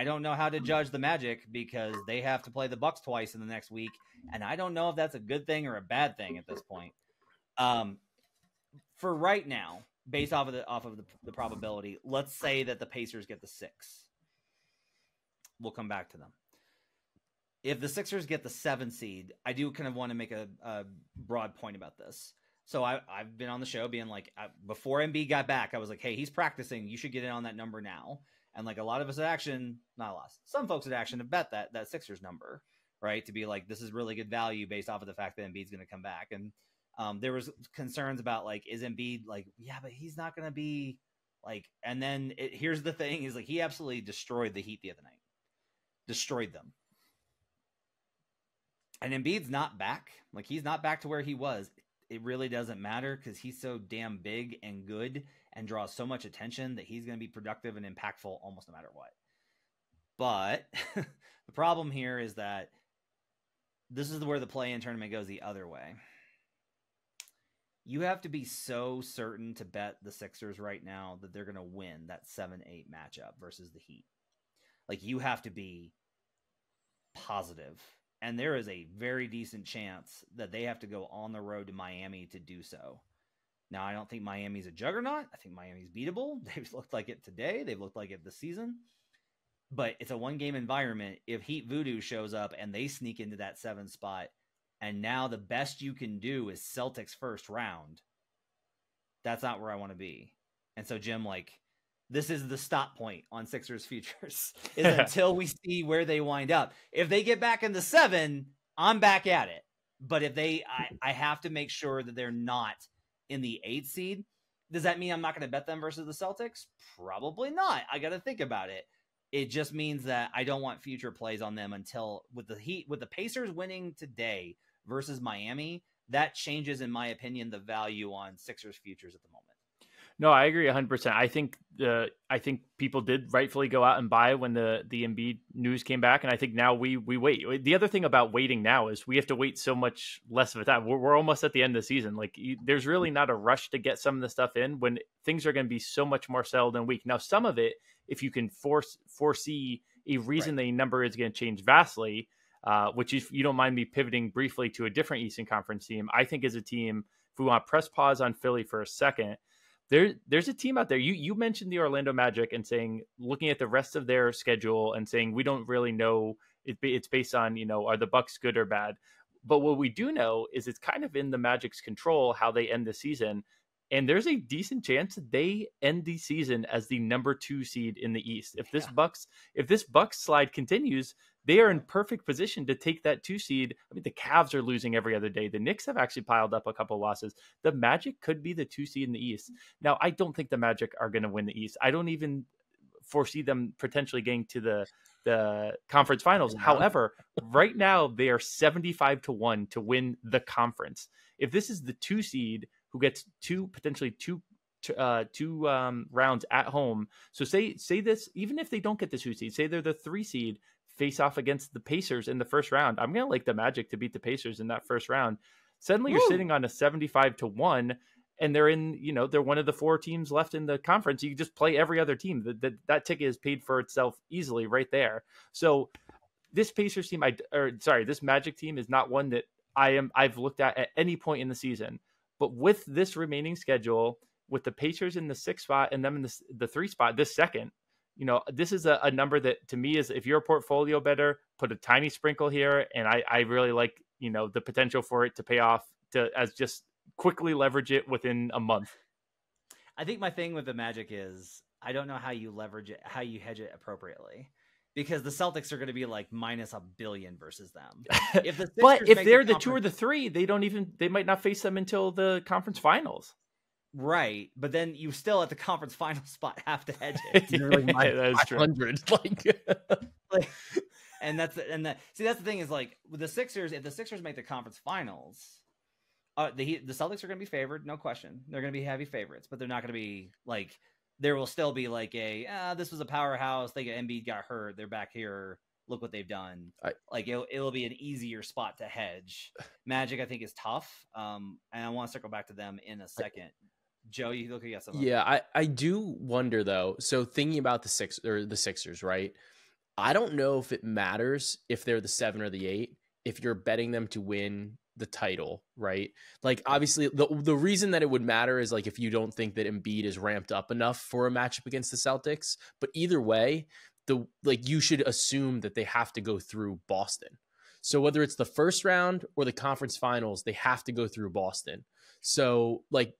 I don't know how to judge the Magic because they have to play the Bucks twice in the next week. And I don't know if that's a good thing or a bad thing at this point. For right now, based off of the probability, let's say that the Pacers get the 6. We'll come back to them. If the Sixers get the 7 seed, I do kind of want to make a broad point about this. So I've been on the show being like, before Embiid got back, I was like, hey, he's practicing. You should get in on that number now. And like a lot of us at Action, not a lot, some folks at Action have bet that Sixers number, right? To be like, this is really good value based off of the fact that Embiid's going to come back. And there was concerns about like, is Embiid like, yeah, but he's not going to be Like, and then here's the thing is, like, he absolutely destroyed the Heat the other night. Destroyed them. And Embiid's not back. Like, he's not back to where he was. It really doesn't matter because he's so damn big and good and draws so much attention that he's going to be productive and impactful almost no matter what. But the problem here is that this is where the play-in tournament goes the other way. You have to be so certain to bet the Sixers right now that they're going to win that 7-8 matchup versus the Heat. Like, you have to be positive. And there is a very decent chance that they have to go on the road to Miami to do so. Now, I don't think Miami's a juggernaut. I think Miami's beatable. They've looked like it today. They've looked like it this season. But it's a one-game environment. If Heat Voodoo shows up and they sneak into that 7 spot, and now the best you can do is Celtics first round, that's not where I want to be. And so, Jim, like, this is the stop point on Sixers futures is until we see where they wind up. If they get back in the 7, I'm back at it. But if they, I have to make sure that they're not in the 8 seed. Does that mean I'm not going to bet them versus the Celtics? Probably not. I got to think about it. It just means that I don't want future plays on them until with the Heat, with the Pacers winning today versus Miami, that changes, in my opinion, the value on Sixers futures at the moment. No, I agree 100%. I think people did rightfully go out and buy when the Embiid news came back. And I think now we wait. The other thing about waiting now is we have to wait so much less of a time. We're almost at the end of the season. Like, there's really not a rush to get some of the stuff in when things are going to be so much more settled and weak. Now, some of it, if you can foresee a reason right. The number is going to change vastly, which if you don't mind me pivoting briefly to a different Eastern Conference team, I think is a team, if we want to press pause on Philly for a second, There's a team out there. You mentioned the Orlando Magic and saying, looking at the rest of their schedule and saying, we don't really know. It's based on, are the Bucks good or bad? But what we do know is it's kind of in the Magic's control how they end the season. And there's a decent chance that they end the season as the number 2 seed in the East. If this Bucks slide continues, they are in perfect position to take that 2 seed. I mean, the Cavs are losing every other day. The Knicks have actually piled up a couple of losses. The Magic could be the 2 seed in the East. Now, I don't think the Magic are going to win the East. I don't even foresee them potentially getting to the conference finals. However, right now they are 75-1 to win the conference. If this is the 2 seed who gets two rounds at home, so say this, even if they don't get the 2 seed, say they're the 3 seed, face off against the Pacers in the first round. I'm going to like the Magic to beat the Pacers in that first round. Suddenly you're sitting on a 75-1 and they're in, they're one of the 4 teams left in the conference. You just play every other team. That ticket is paid for itself easily right there. So this Pacers team, this Magic team is not one that I've looked at any point in the season, but with this remaining schedule, with the Pacers in the 6 spot and them in the 3 spot, this second, this is a number that to me is, if you're a portfolio better, put a tiny sprinkle here. And I really like, the potential for it to pay off as just quickly leverage it within a month. I think my thing with the Magic is I don't know how you leverage it, how you hedge it appropriately, because the Celtics are going to be like -1 billion versus them. If the but if they're the 2 or the 3, they might not face them until the conference finals. Right, but then you still at the conference final spot have to hedge it. You're like -500, See, that's the thing is like with the Sixers. If the Sixers make the conference finals, the Celtics are going to be favored, no question. They're going to be heavy favorites, but they're not going to be like. There will still be like this was a powerhouse. Embiid got hurt. They're back here. Look what they've done. It'll be an easier spot to hedge. Magic, I think, is tough. And I want to circle back to them in a second. Joe, you look at something. Yeah, I do wonder though. So thinking about the Sixers, right? I don't know if it matters if they're the 7 or the 8 if you're betting them to win the title, right? Like obviously the reason that it would matter is like if you don't think that Embiid is ramped up enough for a matchup against the Celtics. But either way, you should assume that they have to go through Boston. So whether it's the first round or the conference finals, they have to go through Boston. So like.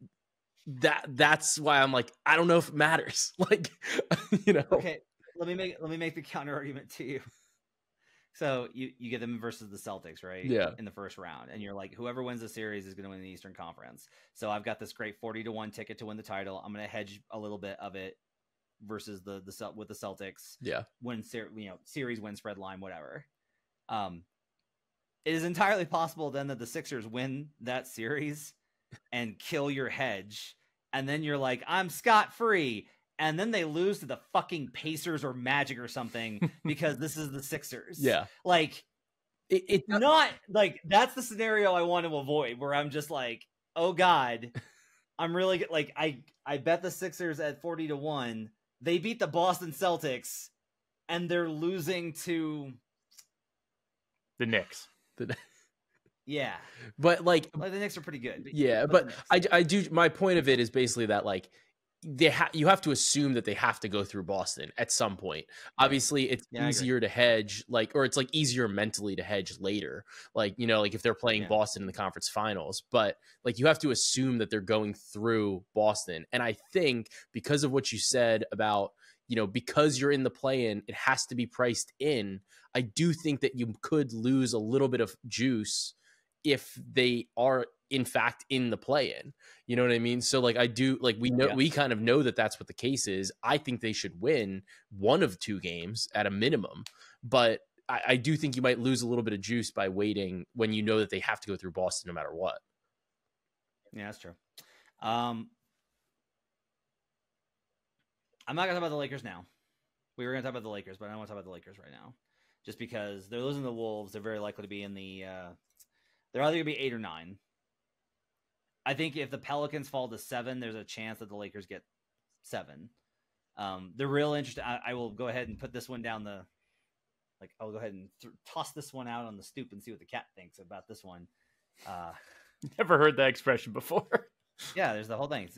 That's why I'm like, I don't know if it matters. Okay, let me make the counter argument to you. So you get them versus the Celtics, right? Yeah. In the first round. And you're like, whoever wins the series is going to win the Eastern Conference. So I've got this great 40-1 ticket to win the title. I'm going to hedge a little bit of it versus with the Celtics. Yeah. When series win spread line, whatever. It is entirely possible then that the Sixers win that series and kill your hedge. And then you're like, I'm scot-free. And then they lose to the fucking Pacers or Magic or something because this is the Sixers. Yeah. Like, it's not like that's the scenario I want to avoid, where I'm just like, oh God, I'm really like, I bet the Sixers at 40-1. They beat the Boston Celtics and they're losing to the Knicks. Yeah. But like the Knicks are pretty good. Yeah. But I do. My point of it is basically that like, you have to assume that they have to go through Boston at some point. Obviously, it's easier to hedge, like, or it's like easier mentally to hedge later, like, you know, like if they're playing Boston in the conference finals. But like, you have to assume that they're going through Boston. And I think because of what you said about, you know, because you're in the play-in, it has to be priced in. I do think that you could lose a little bit of juice if they are in fact in the play-in, you know what I mean? So like, I do, like, we know, we kind of know that that's what the case is. I think they should win one of two games at a minimum, but I do think you might lose a little bit of juice by waiting when you know that they have to go through Boston no matter what. Yeah, that's true. I'm not gonna talk about the Lakers now. We were gonna talk about the Lakers, but I don't want to talk about the Lakers right now, just because they're losing to the Wolves. They're very likely to be in the, they're either gonna be 8 or 9. I think if the Pelicans fall to 7, there's a chance that the Lakers get 7. The real interest, I will go ahead and put this one down the, like, I'll go ahead and toss this one out on the stoop and see what the cat thinks about this one. Never heard that expression before. Yeah, there's the whole thing.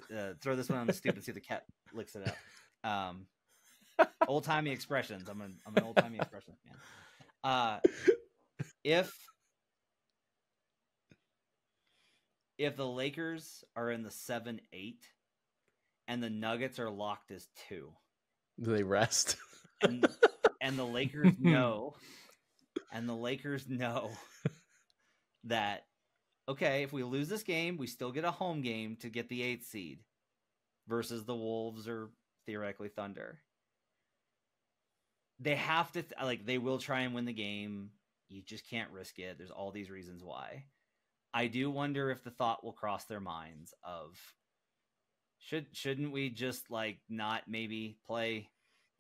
Throw this one on the stoop and see if the cat licks it up. Old timey expressions. I'm an old timey expression man. If the Lakers are in the 7-8 and the Nuggets are locked as 2. Do they rest? And the Lakers know. And the Lakers know that, okay, if we lose this game, we still get a home game to get the 8th seed versus the Wolves or theoretically Thunder. They have to, like, they will try and win the game. You just can't risk it. There's all these reasons why. I do wonder if the thought will cross their minds of shouldn't we just like not maybe play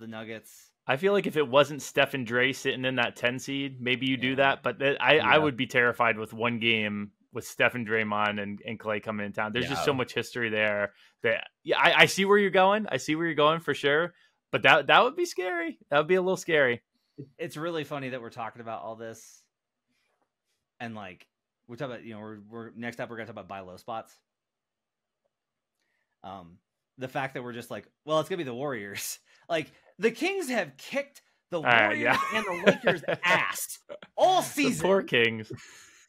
the Nuggets? I feel like if it wasn't Steph and Dre sitting in that 10 seed, maybe you do that. But I would be terrified with one game with Steph and Draymond and Clay coming in town. There's just so much history there that I see where you're going. I see where you're going for sure. But that would be scary. That would be a little scary. It's really funny that we're talking about all this and like, we're talking about, you know, we're next up, we're going to talk about buy low spots. The fact that we're just like, well, it's going to be the Warriors. Like, the Kings have kicked the Warriors and the Lakers' ass all season. The poor Kings.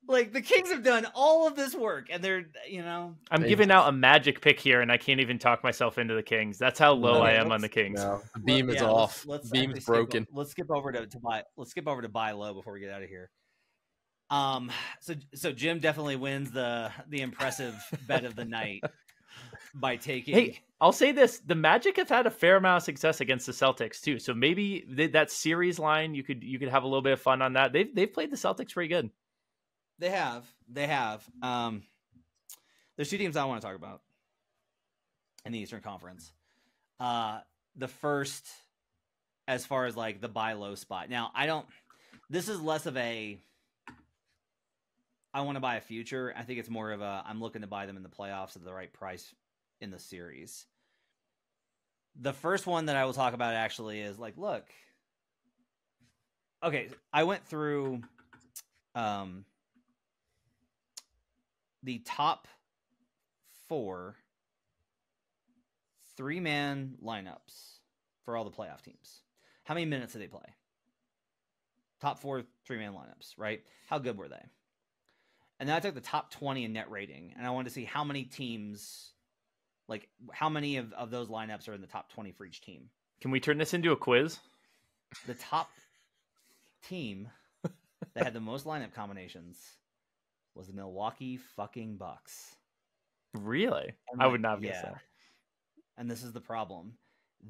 Like, the Kings have done all of this work, and they're, you know. I'm giving out a magic pick here, and I can't even talk myself into the Kings. That's how low I am on the Kings. No. The beam is off. The beam's broken. Let's skip over to buy. Let's skip over to buy low before we get out of here. So Jim definitely wins the impressive bet of the night by taking. Hey, I'll say this: the Magic have had a fair amount of success against the Celtics too. So maybe that series line, you could have a little bit of fun on that. They've played the Celtics pretty good. They have. There's two teams I want to talk about in the Eastern Conference. The first, as far as like the buy low spot. Now I don't. This is less of a. I want to buy a future. I think it's more of a, I'm looking to buy them in the playoffs at the right price in the series. The first one that I will talk about actually is like, look, okay, I went through the top 4 3-man lineups for all the playoff teams. How many minutes did they play? Top 4 3-man lineups, right? How good were they? And then I took the top 20 in net rating, and I wanted to see how many teams, like how many of those lineups are in the top 20 for each team. Can we turn this into a quiz? The top team that had the most lineup combinations was the Milwaukee fucking Bucks. Really? And I would not guess that. And this is the problem.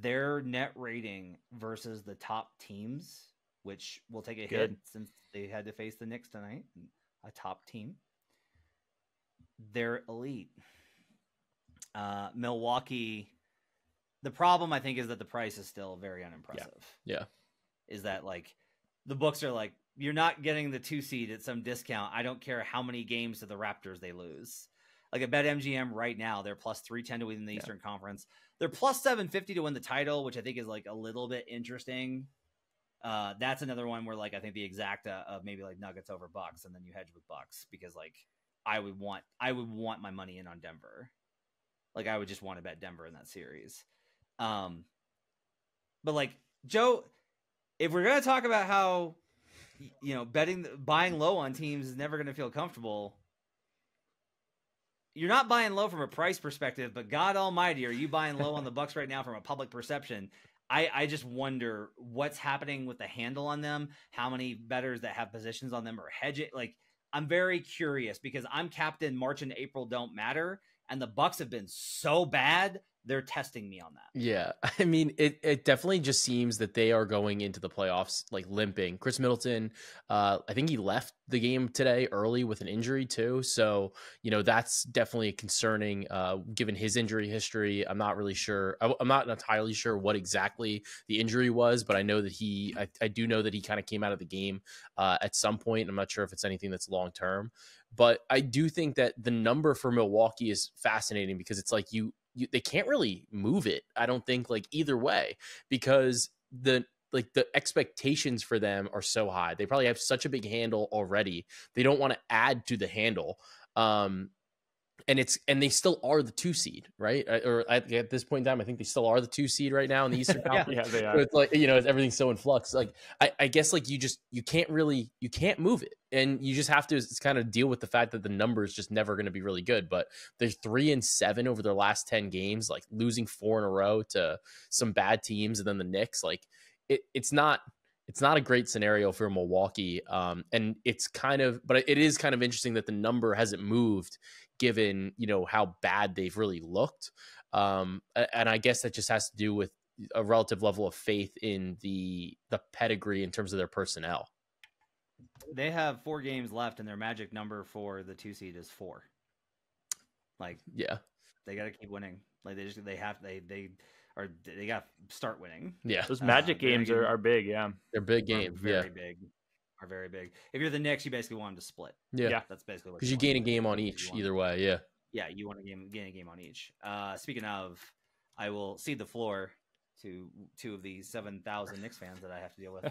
Their net rating versus the top teams, which will take a hit since they had to face the Knicks tonight, a top team. They're elite. Milwaukee. The problem, I think, is that the price is still very unimpressive. Yeah. Is that like the books are like, you're not getting the 2 seed at some discount. I don't care how many games to the Raptors they lose. Like at BetMGM right now, they're plus 310 to win the Eastern Conference. They're plus 750 to win the title, which I think is like a little bit interesting. That's another one where like I think the exacta of maybe like Nuggets over Bucks, and then you hedge with Bucks because like I would want my money in on Denver. Like I would just want to bet Denver in that series. But like Joe, if we're gonna talk about how buying low on teams is never gonna feel comfortable. You're not buying low from a price perspective, but God almighty, are you buying low on the Bucks right now from a public perception? I just wonder what's happening with the handle on them, how many bettors that have positions on them are hedging. Like, I'm very curious because I'm captain, March and April don't matter, and the Bucks have been so bad, they're testing me on that. Yeah, I mean, it definitely just seems that they are going into the playoffs, like, limping. Chris Middleton, I think he left the game today early with an injury too. So, that's definitely concerning given his injury history. I'm not really sure. I'm not entirely sure what exactly the injury was, but I know that I do know that he kind of came out of the game at some point. I'm not sure if it's anything that's long-term, but I do think that the number for Milwaukee is fascinating because it's like they can't really move it. I don't think like either way, because the expectations for them are so high. They probably have such a big handle already. They don't want to add to the handle. And they still are the 2 seed, right? Or at this point in time, I think they still are the 2 seed right now in the Eastern Conference. Yeah, they are. So it's like, everything's so in flux. Like, I guess like you can't move it. And you just have to kind of deal with the fact that the number is just never going to be really good. But they're 3-7 over their last 10 games, like losing 4 in a row to some bad teams. And then the Knicks, like it's not a great scenario for Milwaukee. And it's kind of, but it is kind of interesting that the number hasn't moved given, how bad they've really looked. And I guess that just has to do with a relative level of faith in the pedigree in terms of their personnel. They have 4 games left and their magic number for the 2 seed is 4. Like, yeah, they got to keep winning. Like they got to start winning. Yeah. Those magic games are big. Yeah. They're big games. Very big. If you're the Knicks, you basically want them to split. Yeah. That's basically what, because you gain a game on each either way. Yeah. Yeah. You want to gain a game on each. Speaking of, I will cede the floor to 2 of the 7,000 Knicks fans that I have to deal with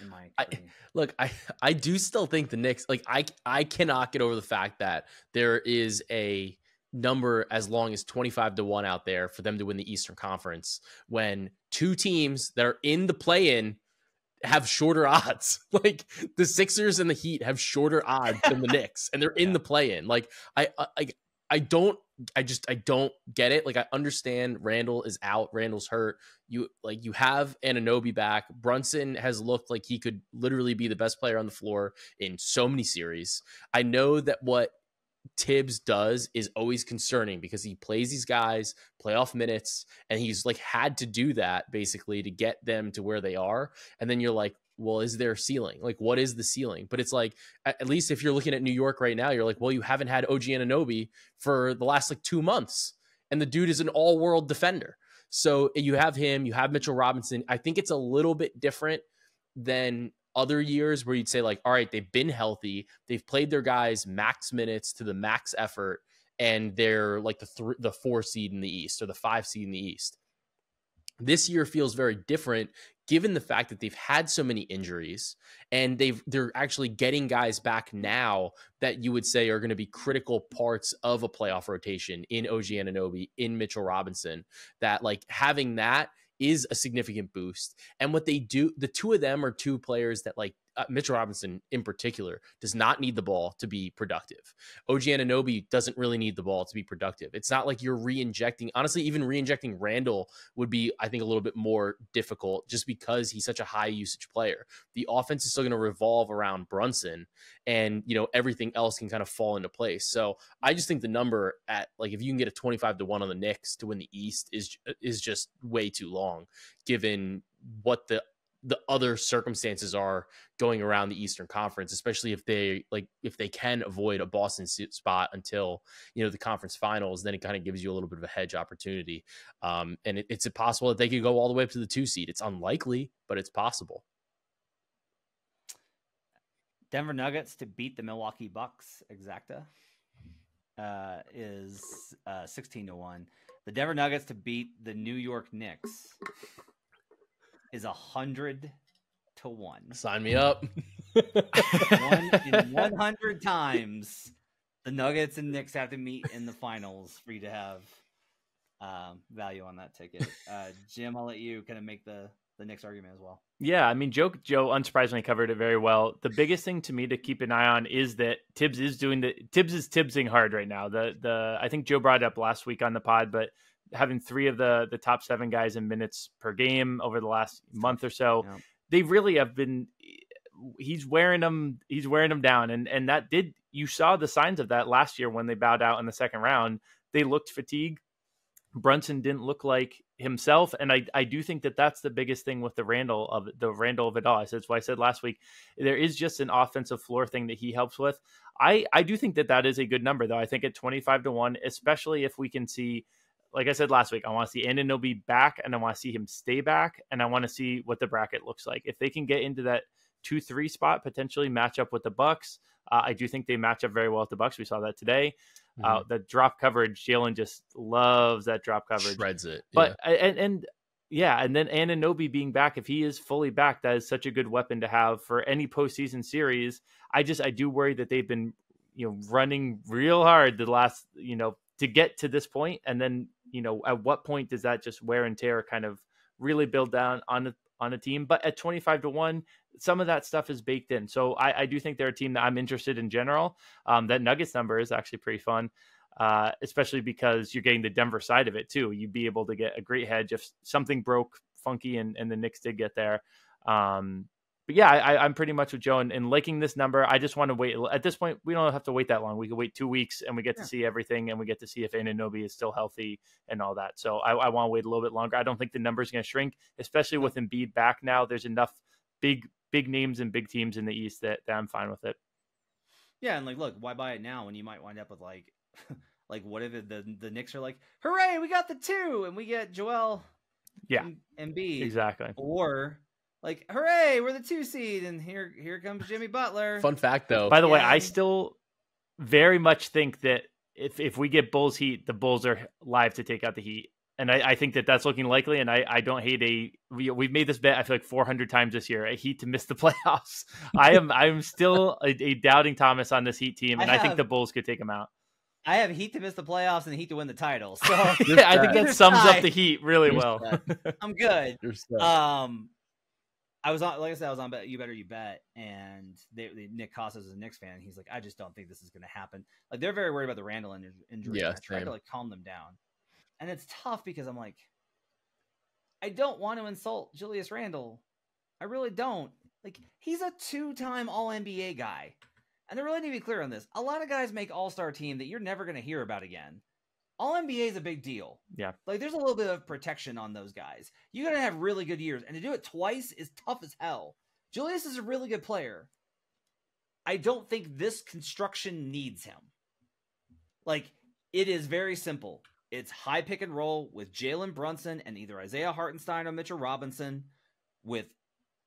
in my company. Look, I do still think the Knicks, like I cannot get over the fact that there is a number as long as 25-1 out there for them to win the Eastern Conference when 2 teams that are in the play-in have shorter odds. Like the Sixers and the Heat have shorter odds than the Knicks, and they're in the play-in. Like I don't get it. Like I understand Randall is out. Randall's hurt. You have Anunoby back. Brunson has looked like he could literally be the best player on the floor in so many series. I know that what Tibbs does is always concerning because he plays these guys playoff minutes, and he's like had to do that basically to get them to where they are. And then you're like, well, is there a ceiling? Like, what is the ceiling? But it's like, at least if you're looking at New York right now, you're like, well, you haven't had OG Anunoby for the last like 2 months, and the dude is an all-world defender. So you have him, you have Mitchell Robinson. I think it's a little bit different than other years where you'd say like, all right, they've been healthy. They've played their guys max minutes to the max effort, and they're like the 4 seed in the East or the 5 seed in the East. This year feels very different given the fact that they've had so many injuries, and they're actually getting guys back now that you would say are going to be critical parts of a playoff rotation in OG Anunoby, in Mitchell Robinson, that like having that is a significant boost. And what they do, the 2 of them are 2 players that like Mitchell Robinson in particular does not need the ball to be productive. OG Anunoby doesn't really need the ball to be productive. It's not like you're re-injecting. Honestly, even re-injecting Randall would be, I think, a little bit more difficult just because he's such a high usage player. The offense is still going to revolve around Brunson, and you know, everything else can kind of fall into place. So I just think the number at, like, if you can get a 25-1 on the Knicks to win the East is just way too long, given what the other circumstances are going around the Eastern Conference, especially if they can avoid a Boston spot until, you know, the conference finals, then it kind of gives you a little bit of a hedge opportunity. And it's possible that they could go all the way up to the 2 seed. It's unlikely, but it's possible. Denver Nuggets to beat the Milwaukee Bucks exacta is 16-1. The Denver Nuggets to beat the New York Knicks is 100-1. Sign me up. 100 times the Nuggets and Knicks have to meet in the finals for you to have value on that ticket. Jim, I'll let you kind of make the Knicks argument as well. Yeah, I mean, Joe unsurprisingly covered it very well. The biggest thing to me to keep an eye on is that Tibbs is Tibbsing hard right now. The I think Joe brought it up last week on the pod, but having three of the top 7 guys in minutes per game over the last month or so, yeah, they really have been, he's wearing them down. And that did, you saw the signs of that last year when they bowed out in the second round. They looked fatigued. Brunson didn't look like himself. And I do think that that's the biggest thing with the Randall of it all. I said, that's why I said last week, there is just an offensive floor thing that he helps with. I do think that is a good number though. I think at 25-1, especially if we can see, like I said last week, I want to see Anunoby back, and I want to see him stay back, and I want to see what the bracket looks like. If they can get into that 2-3 spot, potentially match up with the Bucks. I do think they match up very well with the Bucks. We saw that today. Mm-hmm. The drop coverage, Jalen just loves that drop coverage. Shreds it. But yeah. And then Anunoby being back, if he is fully back, that is such a good weapon to have for any postseason series. I do worry that they've been, you know, running real hard the last, you know, to get to this point, and then, you know, at what point does that just wear and tear kind of really build down on a team? But at 25-1, some of that stuff is baked in. So I do think they're a team that I'm interested in general. That Nuggets number is actually pretty fun, especially because you're getting the Denver side of it too. You'd be able to get a great hedge if something broke funky and the Knicks did get there. But yeah, I'm pretty much with Joe and liking this number. I just want to wait. At this point, we don't have to wait that long. We can wait 2 weeks and we get to see everything, and we get to see if Anunoby is still healthy and all that. So I want to wait a little bit longer. I don't think the number is going to shrink, especially with Embiid back now. There's enough big names and big teams in the East that I'm fine with it. Yeah, and like, look, why buy it now when you might wind up with like like what if the Knicks are like, hooray, we got the 2 and we get Joel and Embiid. Exactly. Or like, hooray, we're the 2 seed, and here comes Jimmy Butler. Fun fact, though. By the way, I still very much think that if we get Bulls Heat, the Bulls are live to take out the Heat. And I think that that's looking likely, and I don't hate we've made this bet, I feel like 400 times this year, a Heat to miss the playoffs. I'm still a doubting Thomas on this Heat team, and I think the Bulls could take them out. I have Heat to miss the playoffs and Heat to win the title. So yeah, I think that sums up the Heat really well. I'm good. I was on, like I said, I was on You Better You Bet, and Nick Costas is a Knicks fan. And he's like, I just don't think this is going to happen. Like, they're very worried about the Randall injury. Yeah, I tried to like calm them down, and it's tough because I'm like, I don't want to insult Julius Randle. I really don't. Like, he's a 2-time All NBA guy, and I really need to be clear on this. A lot of guys make All Star team that you're never going to hear about again. All NBA is a big deal. Yeah. Like, there's a little bit of protection on those guys. You're going to have really good years. And to do it twice is tough as hell. Julius is a really good player. I don't think this construction needs him. Like, it is very simple. It's high pick and roll with Jalen Brunson and either Isaiah Hartenstein or Mitchell Robinson with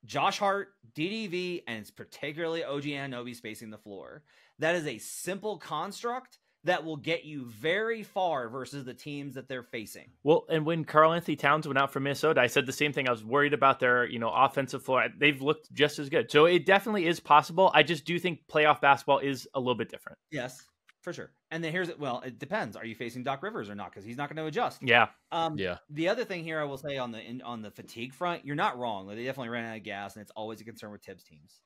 Josh Hart, DDV, and it's particularly OG Anunoby spacing the floor. That is a simple construct that will get you very far versus the teams that they're facing. Well, and when Carl Anthony Towns went out from Minnesota, I said the same thing. I was worried about their, you know, offensive floor. They've looked just as good. So it definitely is possible. I just do think playoff basketball is a little bit different. Yes, for sure. And then here's it. Well, it depends. Are you facing Doc Rivers or not? Because he's not going to adjust. Yeah. The other thing here I will say on the fatigue front, you're not wrong. They definitely ran out of gas, and it's always a concern with Tibbs teams.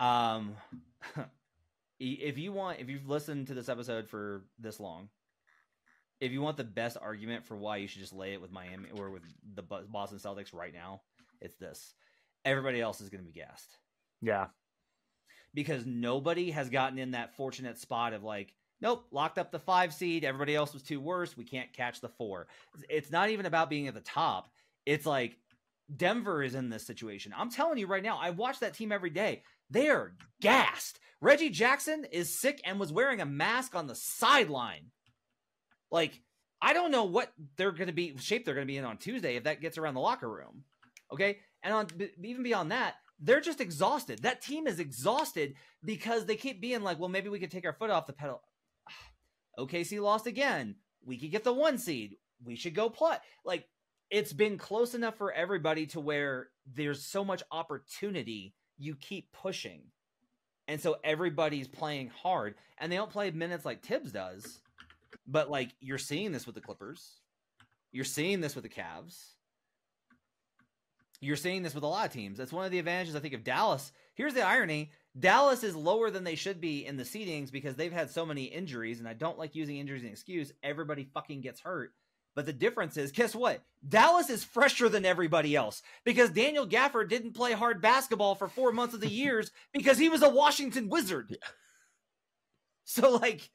If you've listened to this episode for this long, if you want the best argument for why you should just lay it with Miami or with the Boston Celtics right now, it's this. Everybody else is going to be gassed. Yeah. Because nobody has gotten in that fortunate spot of like, nope, locked up the 5 seed. Everybody else was too worse. We can't catch the 4. It's not even about being at the top. It's like Denver is in this situation. I'm telling you right now, I watch that team every day. They're gassed. Reggie Jackson is sick and was wearing a mask on the sideline. Like, I don't know what shape they're going to be in on Tuesday if that gets around the locker room. Okay. And even beyond that, they're just exhausted. That team is exhausted because they keep being like, well, maybe we could take our foot off the pedal. OKC lost again. We could get the 1 seed. We should go play. Like, it's been close enough for everybody to where there's so much opportunity. You keep pushing. And so everybody's playing hard, and they don't play minutes like Tibbs does. But like, you're seeing this with the Clippers. You're seeing this with the Cavs. You're seeing this with a lot of teams. That's one of the advantages, I think, of Dallas. Here's the irony. Dallas is lower than they should be in the seedings because they've had so many injuries, and I don't like using injuries as an excuse. Everybody fucking gets hurt. But the difference is, guess what? Dallas is fresher than everybody else because Daniel Gafford didn't play hard basketball for 4 months of the years because he was a Washington Wizard. Yeah. So, like,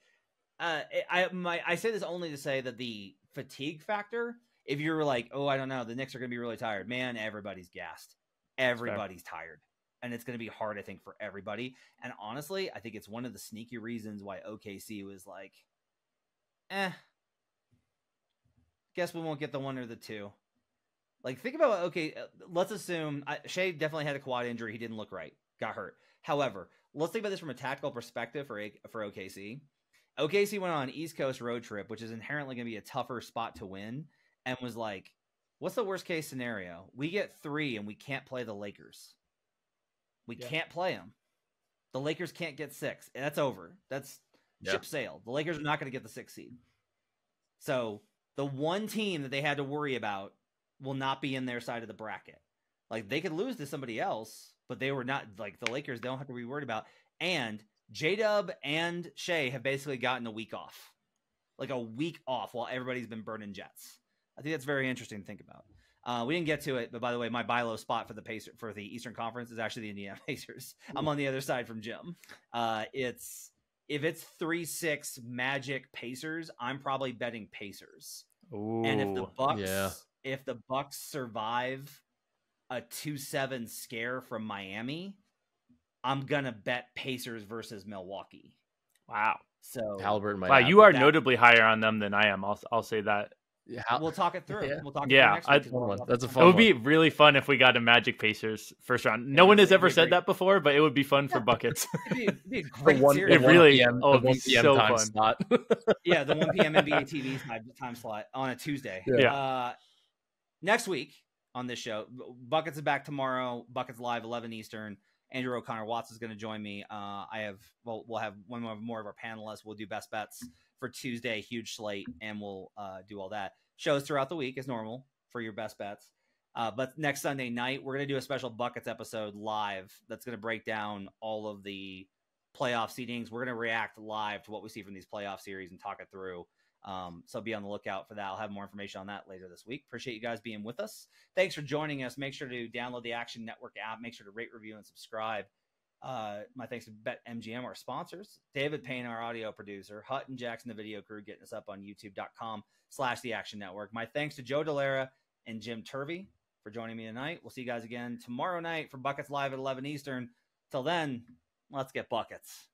I say this only to say that the fatigue factor, if you're like, oh, I don't know, the Knicks are going to be really tired. Man, everybody's gassed. Everybody's tired. And it's going to be hard, I think, for everybody. And honestly, I think it's one of the sneaky reasons why OKC was like, guess we won't get the 1 or the 2. Like, think about, okay, let's assume Shai definitely had a quad injury. He didn't look right. Got hurt. However, let's think about this from a tactical perspective for OKC. OKC went on an East Coast road trip, which is inherently going to be a tougher spot to win, and was like, what's the worst case scenario? We get 3 and we can't play the Lakers. We can't play them. The Lakers can't get 6. That's over. That's ship sailed. The Lakers are not going to get the 6 seed. So the one team that they had to worry about will not be in their side of the bracket. Like, they could lose to somebody else, but they were not, like, the Lakers, they don't have to be worried about. And J-Dub and Shai have basically gotten a week off while everybody's been burning jets. I think that's very interesting to think about. We didn't get to it, but by the way, my buy low spot for the Eastern Conference is actually the Indiana Pacers. Ooh. I'm on the other side from Jim. If it's 3-6 Magic Pacers, I'm probably betting Pacers. Ooh, and if the Bucks survive a 2-7 scare from Miami, I'm gonna bet Pacers versus Milwaukee. Wow. So Halliburton might. Wow, you are notably higher on them than I am. I'll say that. Yeah. We'll talk it through. Yeah. We'll talk. Yeah, next week. That's a fun. It would be really fun if we got a Magic Pacers first round. No one has ever said that before, but it would be fun for Buckets. It'd be a great series. It really is. Oh, it'd be so fun. Yeah, the 1 p.m. NBA TV time slot on a Tuesday. Yeah. Next week on this show, Buckets is back tomorrow. Buckets live 11 Eastern. Andrew O'Connor Watts is going to join me. We'll have one more of our panelists. We'll do best bets for Tuesday, huge slate, and we'll do all that. Shows throughout the week as normal for your best bets. But next Sunday night, we're going to do a special Buckets episode live that's going to break down all of the playoff seedings. We're going to react live to what we see from these playoff series and talk it through. So be on the lookout for that. I'll have more information on that later this week. Appreciate you guys being with us. Thanks for joining us. Make sure to download the Action Network app. Make sure to rate, review, and subscribe. My thanks to BetMGM, our sponsors, David Payne, our audio producer, Hutt and Jackson, the video crew, getting us up on youtube.com/The Action Network. My thanks to Joe Dellera and Jim Turvey for joining me tonight. We'll see you guys again tomorrow night for Buckets Live at 11 Eastern. Till then, let's get buckets.